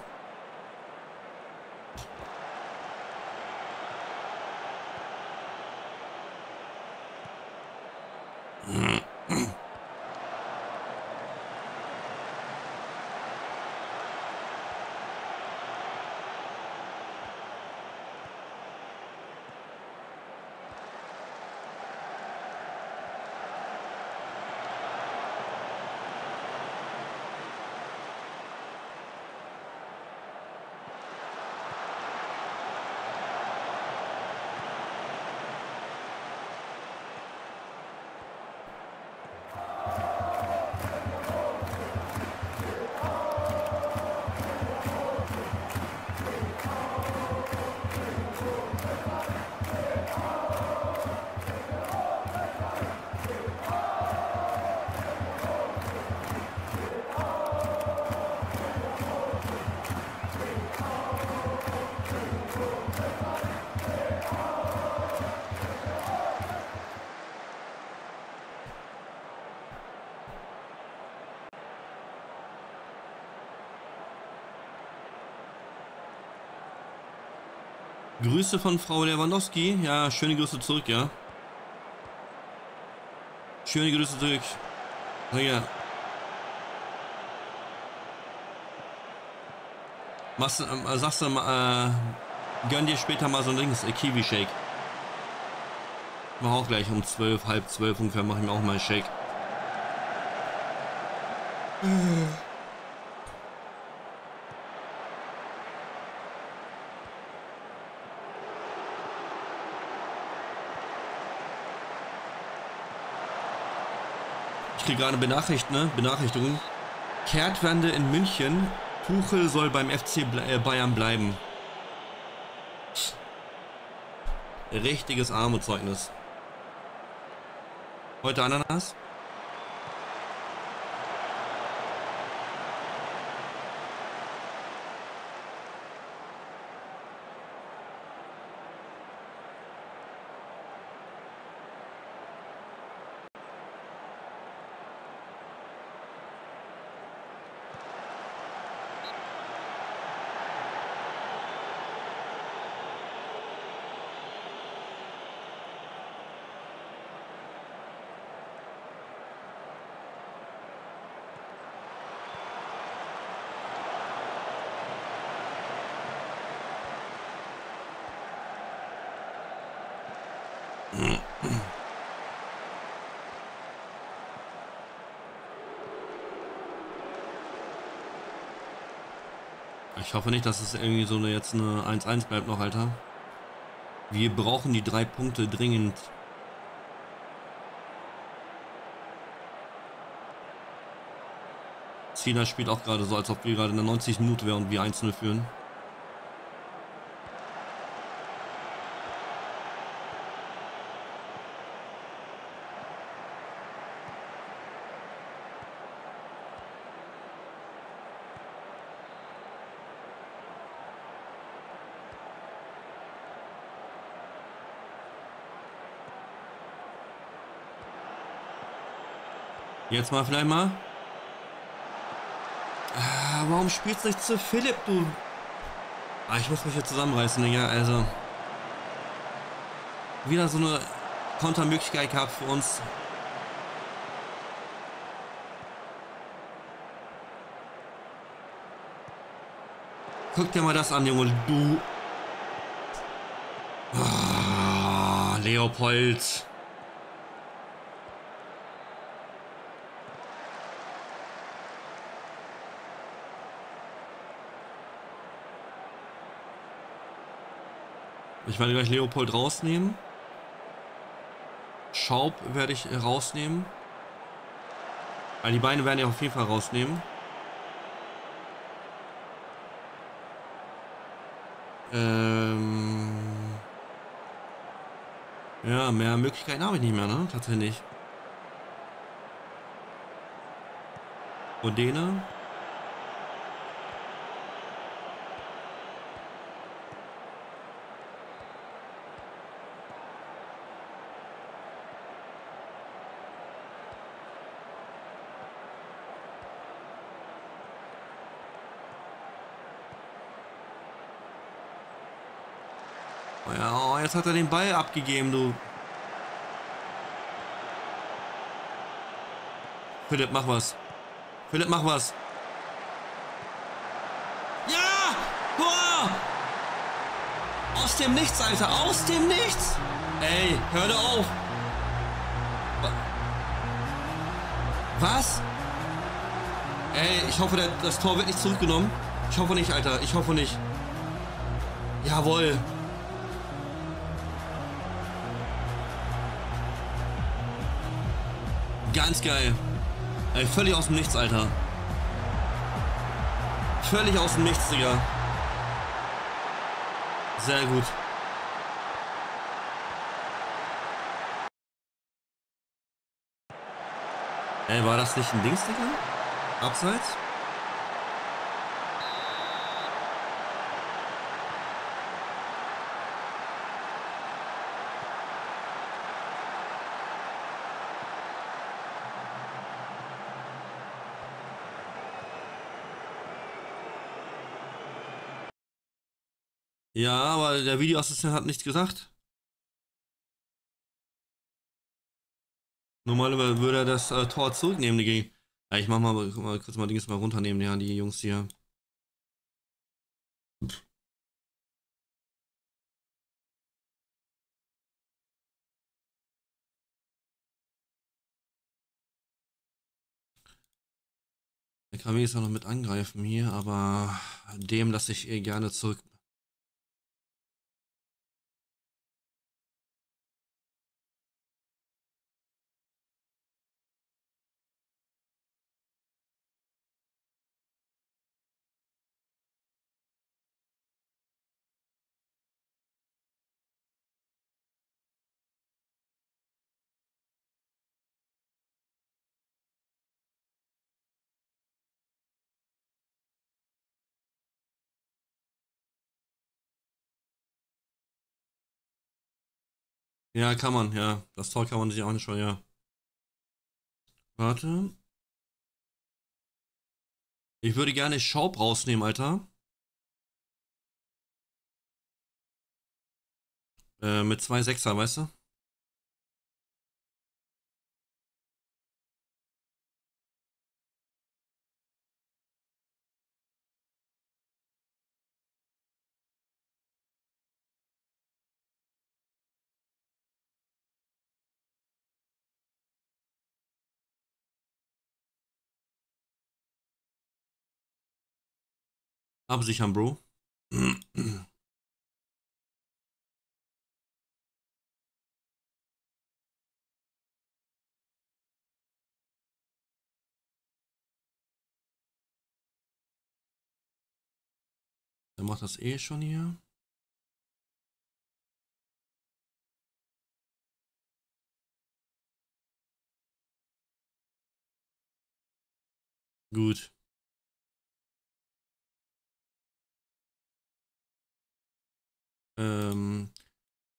Grüße von Frau Lewandowski. Ja, schöne Grüße zurück, ja. Schöne Grüße zurück. Ja. Machst, äh, sagst du, äh, gönn dir später mal so ein Dings, äh, Kiwi-Shake. Mach auch gleich um zwölf, halb zwölf ungefähr, mach ich mir auch mal einen Shake. Gerade benachrichtigt, ne? Benachrichtigung. Kehrtwende in München. Tuchel soll beim F C Bayern bleiben. Richtiges Armutszeugnis. Heute Ananas. Ich hoffe nicht, dass es irgendwie so eine, jetzt eine eins eins bleibt noch, Alter. Wir brauchen die drei Punkte dringend. China spielt auch gerade so, als ob wir gerade in der neunzigsten Minute wären und wir eins null führen. Jetzt mal vielleicht mal. Ah, warum spielst du nicht zu Philipp, du? Ah, ich muss mich hier zusammenreißen, Digga. Also. Wieder so eine Kontermöglichkeit gehabt für uns. Guck dir mal das an, Junge. Du. Ah, Leopold. Ich werde gleich Leopold rausnehmen. Schaub werde ich rausnehmen. Also die Beine werden ich auf jeden Fall rausnehmen. Ähm ja, mehr Möglichkeiten habe ich nicht mehr, ne? Tatsächlich. Odena. Ja, jetzt hat er den Ball abgegeben, du. Philipp, mach was. Philipp, mach was. Ja! Boah! Aus dem Nichts, Alter. Aus dem Nichts. Ey, hör doch auf. Was? Ey, ich hoffe, das Tor wird nicht zurückgenommen. Ich hoffe nicht, Alter. Ich hoffe nicht. Jawohl. Ganz geil. Ey, völlig aus dem Nichts, Alter. Völlig aus dem Nichts, Digga. Sehr gut. Ey, war das nicht ein Dings, Digga? Abseits? Ja, aber der Videoassistent hat nichts gesagt. Normalerweise würde er das äh, Tor zurücknehmen dagegen. Ja, ich mach mal, mal kurz mal Dings mal runternehmen, ja, die Jungs hier. Der Kramé ist auch noch mit angreifen hier, aber dem lasse ich eh gerne zurück. Ja, kann man, ja. Das Tor kann man sich auch nicht schon, ja. Warte. Ich würde gerne Schaub rausnehmen, Alter. Äh, mit zwei Sechser, weißt du? Absichern, Bro. Der macht das eh schon hier. Gut. Ähm,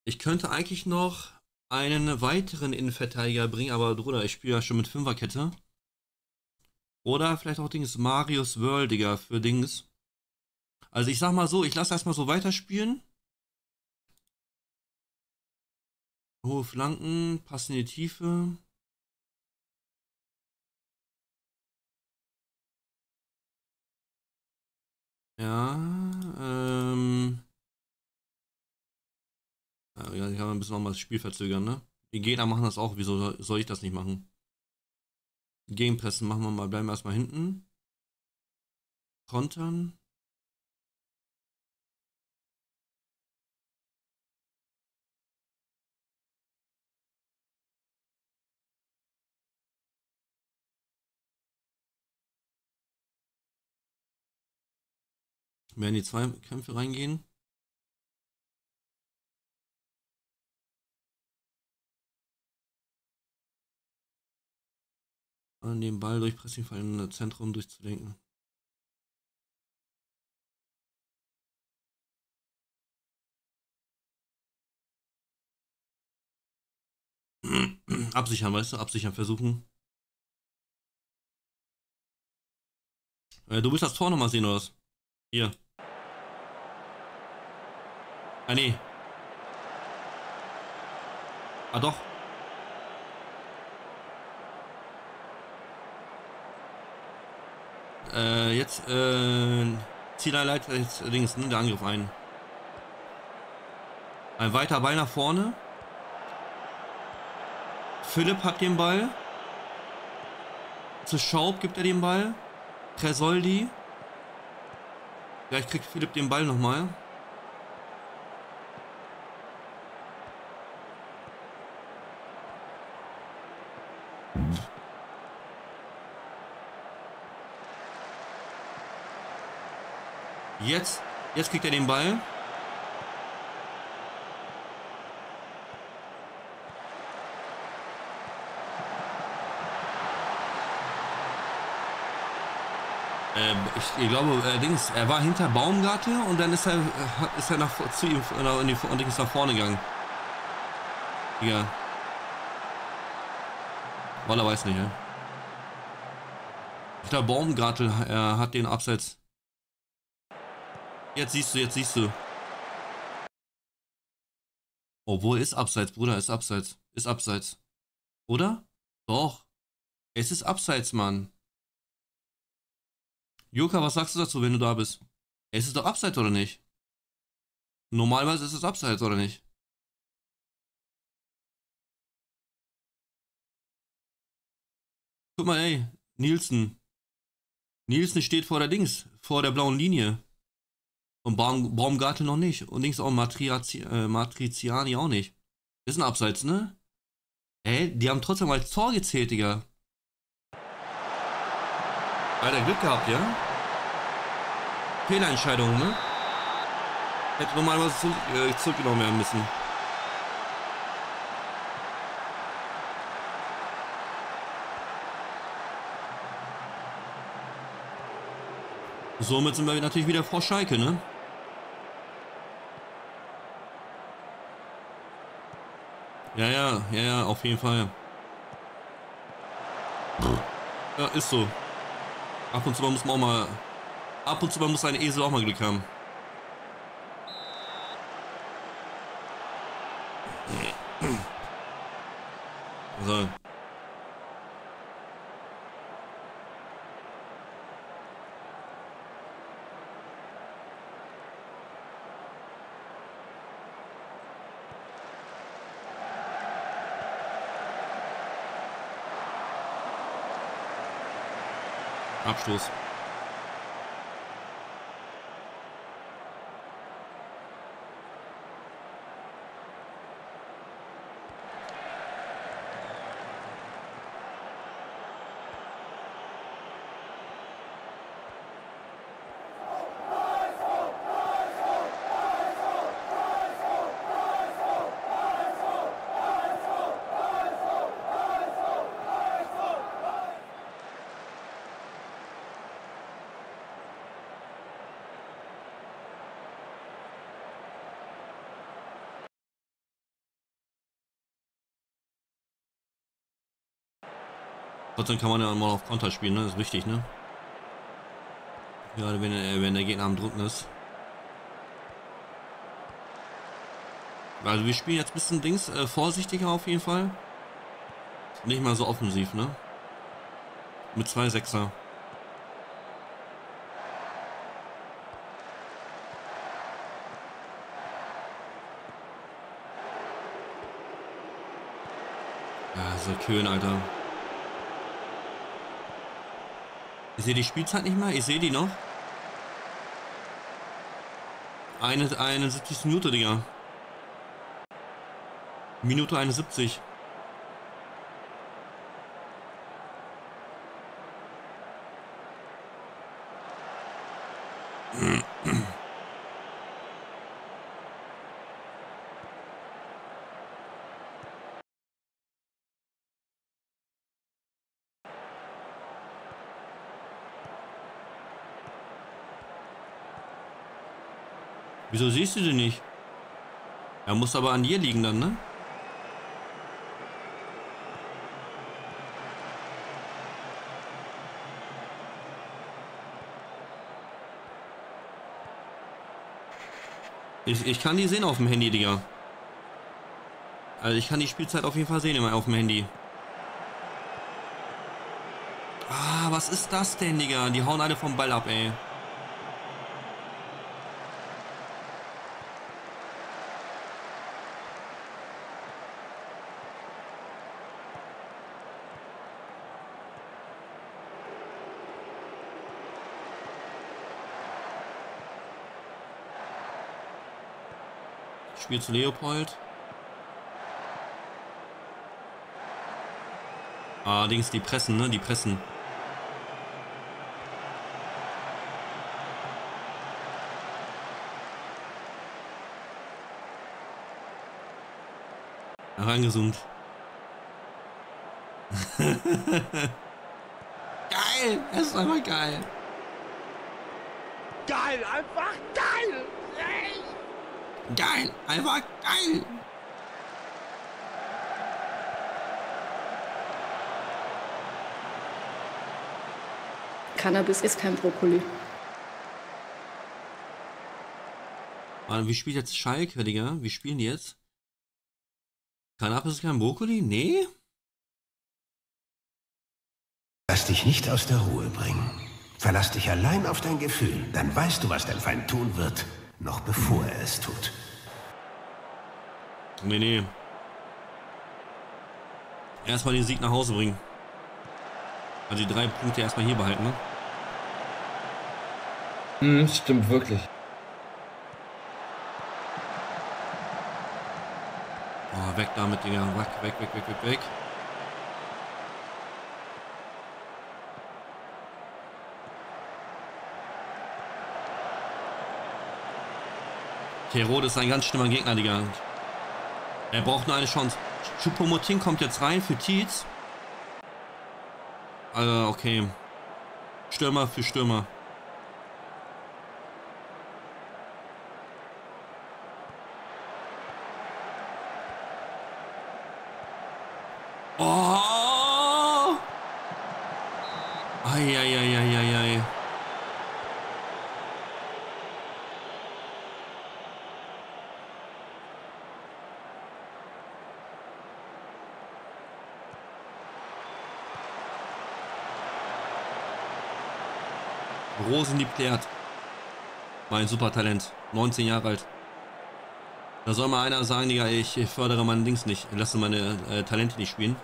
ich könnte eigentlich noch einen weiteren Innenverteidiger bringen, aber Bruder, ich spiele ja schon mit Fünferkette. Oder vielleicht auch Dings Marius Wörl, Digga, für Dings. Also ich sag mal so, ich lasse erstmal so weiterspielen. Hohe Flanken, Pass in die Tiefe. Ja, ähm... ja, ich kann ein bisschen nochmal das Spiel verzögern, ne? Die Gegner machen das auch, wieso soll ich das nicht machen? Gegenpressen machen wir mal, bleiben wir erstmal hinten. Kontern. Mehr in die Zweikämpfe reingehen. An den Ball durch Pressing fallen, das Zentrum durchzudenken. Absichern, weißt du? Absichern versuchen. Äh, du willst das Tor nochmal sehen, oder was? Hier. Ah, nee. Ah, doch. Äh, jetzt, äh, Zieler leitet jetzt links, ne, der Angriff ein. Ein weiter Ball nach vorne. Philipp hat den Ball. Zu Schaub gibt er den Ball. Tresoldi. Vielleicht kriegt Philipp den Ball nochmal. Jetzt, jetzt kriegt er den Ball. Äh, ich, ich glaube, äh, Dings, er war hinter Baumgartel und dann ist er, ist er nach, zu ihm nach, in die, und Dings nach vorne gegangen. Ja. Waller weiß nicht, ja. Ich glaube, Baumgartel äh, hat den Abseits. Jetzt siehst du, jetzt siehst du. Obwohl, ist abseits, Bruder, ist abseits. Ist abseits. Oder? Doch. Es ist abseits, Mann. Joka, was sagst du dazu, wenn du da bist? Es ist doch abseits, oder nicht? Normalerweise ist es abseits, oder nicht? Guck mal, ey. Nielsen. Nielsen steht vor der Dings. Vor der blauen Linie. Und Baum, Baumgartel noch nicht. Und links auch Matriazi, äh, Matriziani auch nicht. Das ist ein Abseits, ne? Ey, die haben trotzdem als Tor gezählt, Digga. Alter, Glück gehabt, ja? Fehlentscheidung, ne? Hätte normalerweise zurück, äh, zurückgenommen werden müssen. Somit sind wir natürlich wieder vor Schalke, ne? Ja, ja, ja, ja, auf jeden Fall. Ja, ist so. Ab und zu mal muss man auch mal... Ab und zu mal muss ein Esel auch mal Glück haben. So. Abstoß. Trotzdem kann man ja mal auf Konter spielen, ne? Das ist wichtig, ne? Gerade wenn, äh, wenn der Gegner am Drücken ist. Also wir spielen jetzt ein bisschen Dings äh, vorsichtiger auf jeden Fall. Nicht mal so offensiv, ne? Mit zwei Sechser. Ja, so Köln, Alter. Ich sehe die Spielzeit nicht mehr, ich sehe die noch. einundsiebzig Minute, Digga. Minute einundsiebzig. Wieso siehst du den nicht? Er muss aber an dir liegen dann, ne? Ich, ich kann die sehen auf dem Handy, Digga. Also ich kann die Spielzeit auf jeden Fall sehen immer auf dem Handy. Ah, was ist das denn, Digga? Die hauen alle vom Ball ab, ey. Spiel zu Leopold. Allerdings die pressen, ne? Die pressen. Herangezoomt. Geil! Das ist einfach geil. Geil! Einfach geil! Ey. Geil! Einfach geil! Cannabis ist kein Brokkoli. Mann, wie spielt jetzt Schalke, Digga? Wie spielen die jetzt? Cannabis ist kein Brokkoli? Nee? Lass dich nicht aus der Ruhe bringen. Verlass dich allein auf dein Gefühl. Dann weißt du, was dein Feind tun wird. Noch bevor er es tut. Nee, nee. Erstmal den Sieg nach Hause bringen. Also die drei Punkte erstmal hier behalten, ne? Hm, stimmt wirklich. Oh, weg damit, Digga. Weg, weg, weg, weg, weg, weg. Terode ist ein ganz schlimmer Gegner, Digga. Er braucht nur eine Chance. Shupo-Moting kommt jetzt rein für Tietz. Also, okay. Stürmer für Stürmer. Oh! Eieieiei. Rosenlieb Klärt. Mein Supertalent. neunzehn Jahre alt. Da soll mal einer sagen, Digga, ich fördere meine Dings nicht. Lasse meine äh, Talente nicht spielen.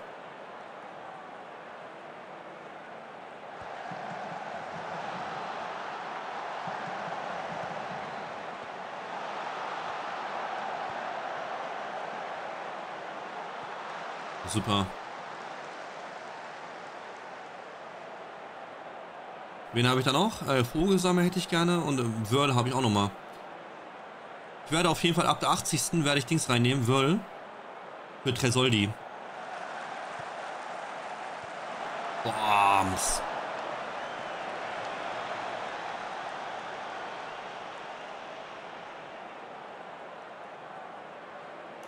Super. Wen habe ich dann noch? Äh, Vogelsammer hätte ich gerne und äh, Wörl habe ich auch nochmal. Ich werde auf jeden Fall ab der achtzigsten werde ich Dings reinnehmen, Wörl. Für Tresoldi. Boah, Mist.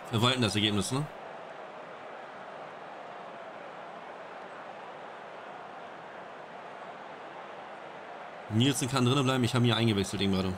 Verwalten das Ergebnis, ne? Nielsen kann drinnen bleiben. Ich habe ihn hier eingewechselt eben gerade.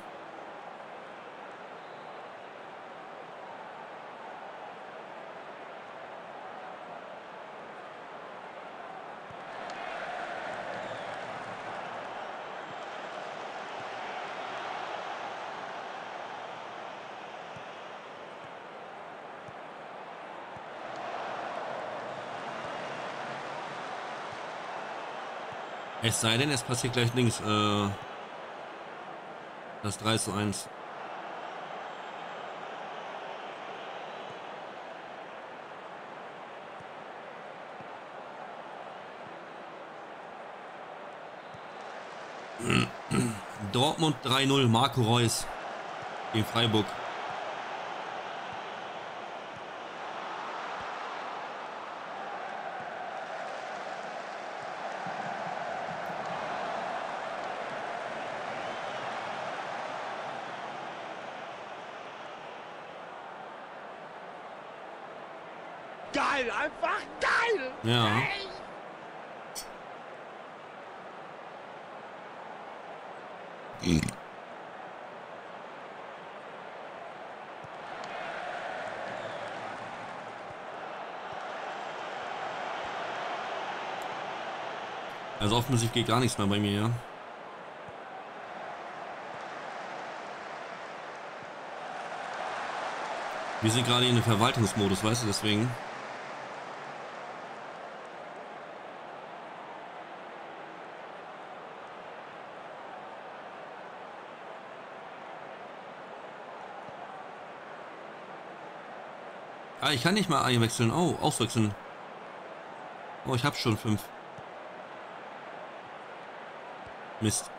Es sei denn, es passiert gleich links. Äh, das drei zu eins. Dortmund drei null. Marco Reus gegen Freiburg. Geil, einfach geil! Ja. Hey. Also offensiv geht gar nichts mehr bei mir, ja. Wir sind gerade in einem Verwaltungsmodus, weißt du, deswegen. Ah, ich kann nicht mal einwechseln. Oh, auswechseln. Oh, ich hab schon fünf. Mist.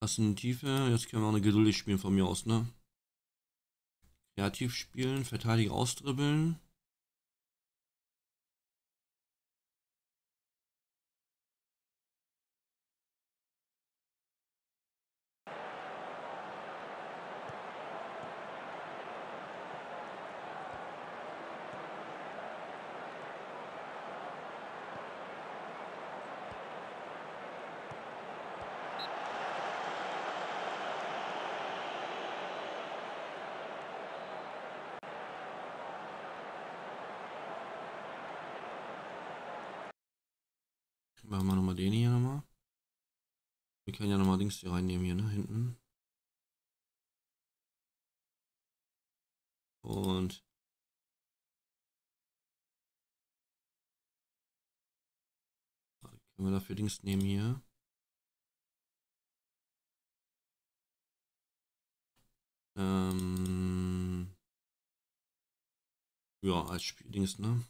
Das ist eine Tiefe. Jetzt können wir auch eine geduldig spielen von mir aus, ne? Kreativ spielen, Verteidiger ausdribbeln. Machen wir nochmal den hier nochmal. Wir können ja nochmal links hier reinnehmen hier, ne? Hinten. Und können wir dafür links nehmen hier. Ähm ja, als Spiel links, ne?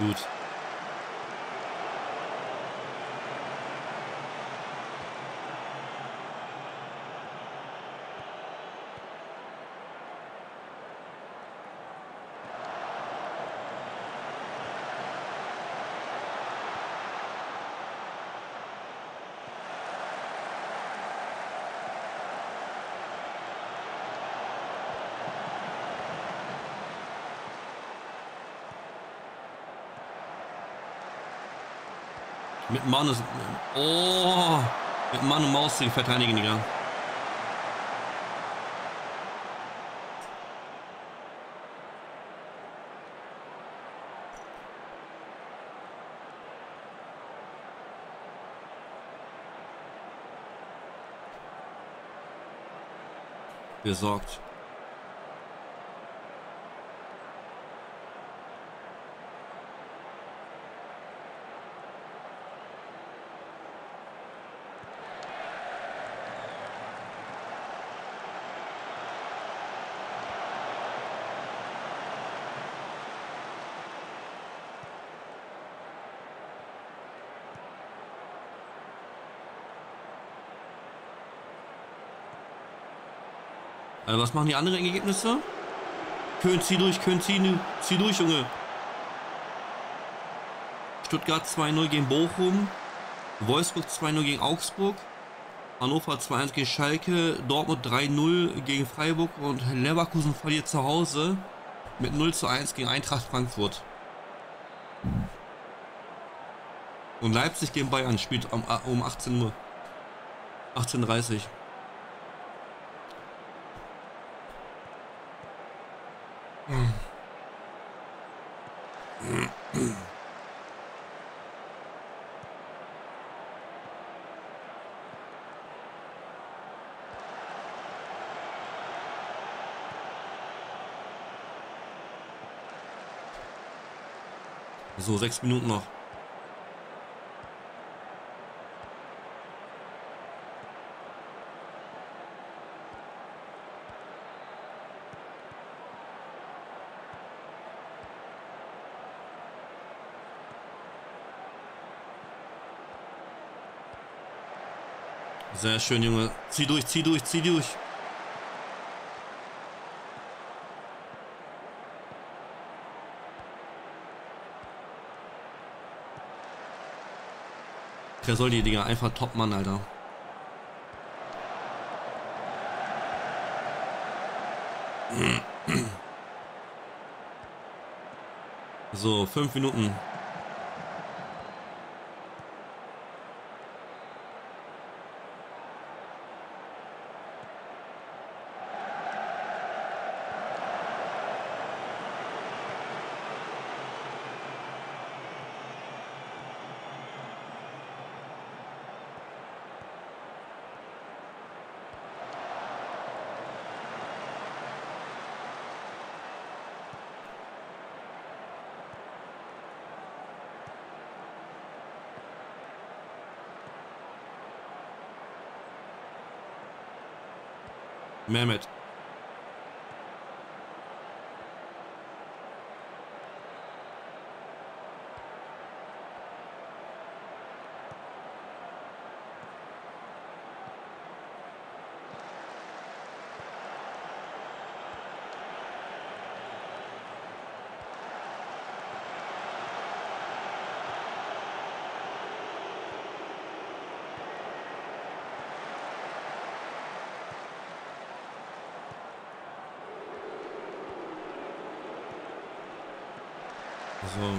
Gut. Mit Mannes. Oh! Mit Mann und Maus den verteidigen, Digga. Gesorgt. Also was machen die anderen Ergebnisse? Köln, zieh durch, Köln, zieh, zieh durch, Junge. Stuttgart zwei null gegen Bochum. Wolfsburg zwei null gegen Augsburg. Hannover zwei eins gegen Schalke. Dortmund drei null gegen Freiburg. Und Leverkusen verliert zu Hause mit null zu eins gegen Eintracht Frankfurt. Und Leipzig gegen Bayern spielt um achtzehn Uhr. achtzehn Uhr dreißig. So, sechs Minuten noch. Sehr schön, Junge. Zieh durch, zieh durch, zieh durch. Tresoldi, Digga. Einfach Top-Mann, Alter. So, fünf Minuten. Mehmet. So.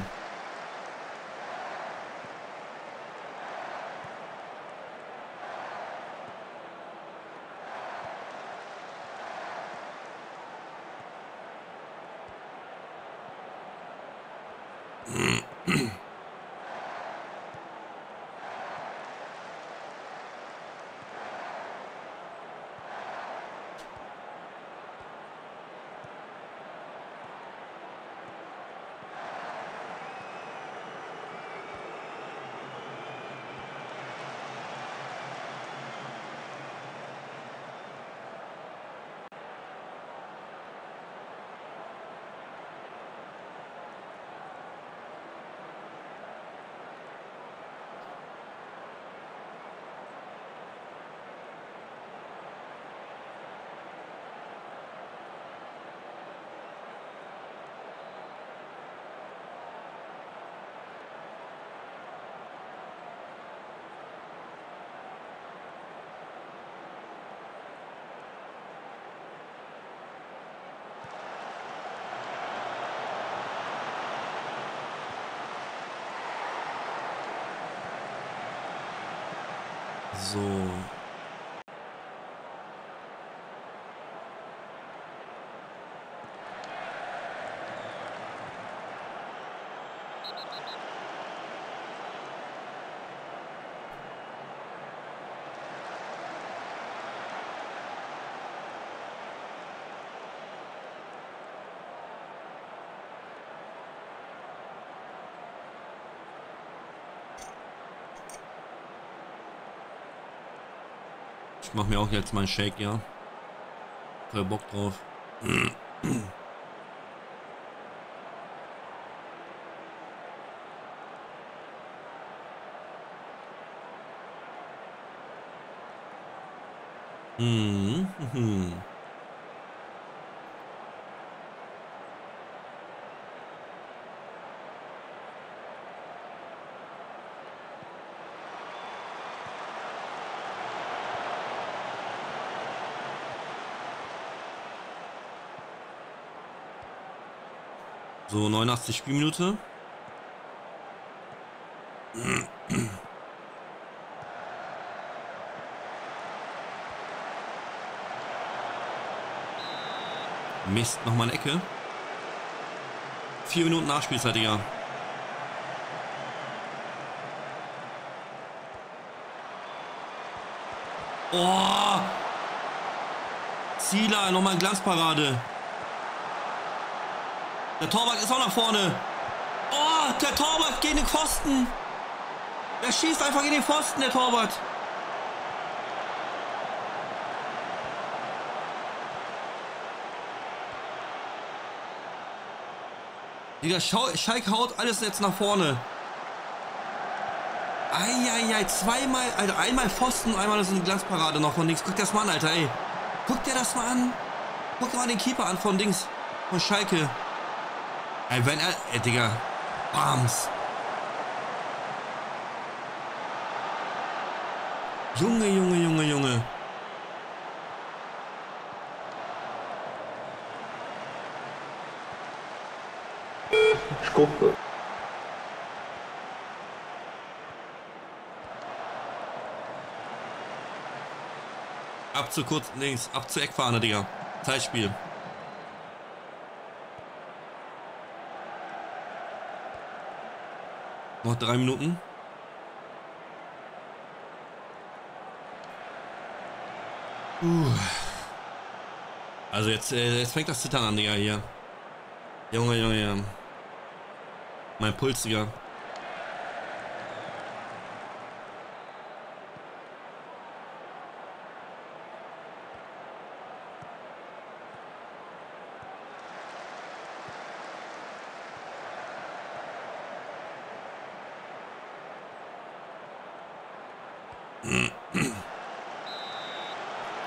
So. Ich mache mir auch jetzt mal einen Shake, ja. Voll Bock drauf. Hm, hm. So, neunundachtzigste Spielminute. Mist, nochmal eine Ecke. Vier Minuten Nachspielzeit, Digga. Oh! Zieler, nochmal Glanzparade. Der Torwart ist auch nach vorne. Oh, der Torwart gegen den Pfosten. Der schießt einfach gegen den Pfosten, der Torwart. Digga, Schalke haut alles jetzt nach vorne. Eieiei, zweimal, also einmal Pfosten, einmal ist eine Glanzparade noch von Dings. Guck das mal an, Alter, ey. Guck dir das mal an. Guck dir mal den Keeper an von Dings. Von Schalke. Ey, wenn er... Ey, Digga. Bams. Junge, Junge, Junge, Junge. Ich gucke. Ab zu kurz links. Ab zu Eckfahne, Digga. Zeitspiel. Noch drei Minuten. Uh. Also jetzt, jetzt fängt das Zittern an, Digga, hier. Junge, Junge, Junge. Mein Puls, Digga.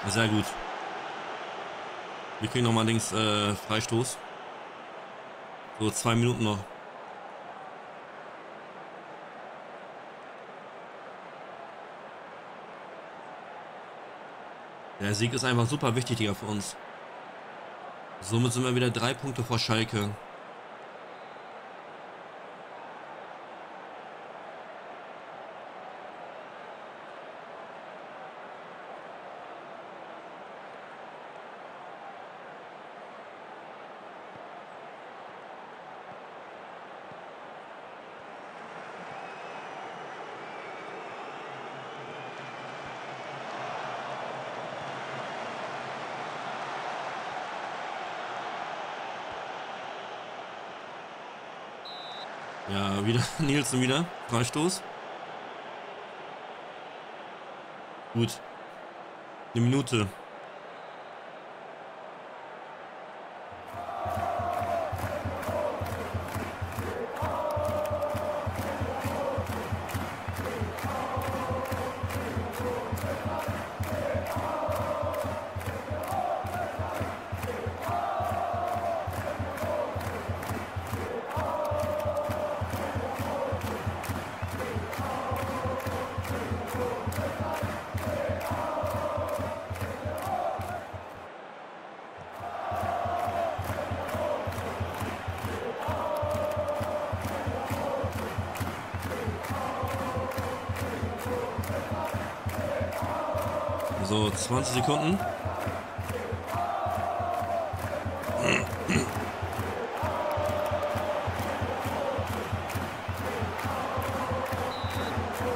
Sehr gut. Wir kriegen nochmal links äh, Freistoß. So, zwei Minuten noch. Der Sieg ist einfach super wichtig, Digga, für uns. Somit sind wir wieder drei Punkte vor Schalke. Ja, wieder Nielsen wieder. Freistoß. Gut. Eine Minute. So, zwanzig Sekunden.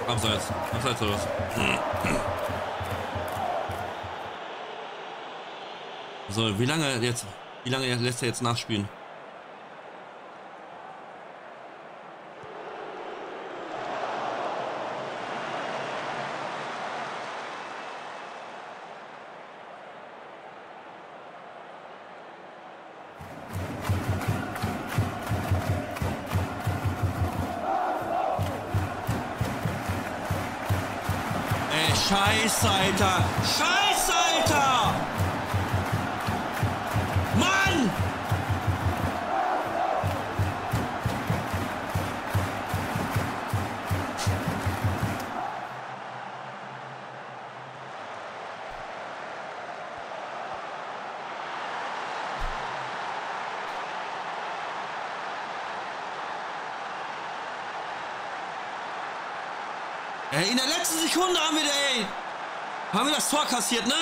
Abseits. Abseits oder was? So, wie lange jetzt? Wie lange lässt er jetzt nachspielen? Scheiße, Alter! Scheiße, Alter! Mann! Ey, in der letzten Sekunde haben wir den Haben wir das Tor kassiert, ne?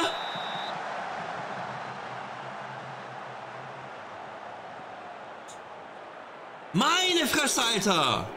Meine Fresse, Alter!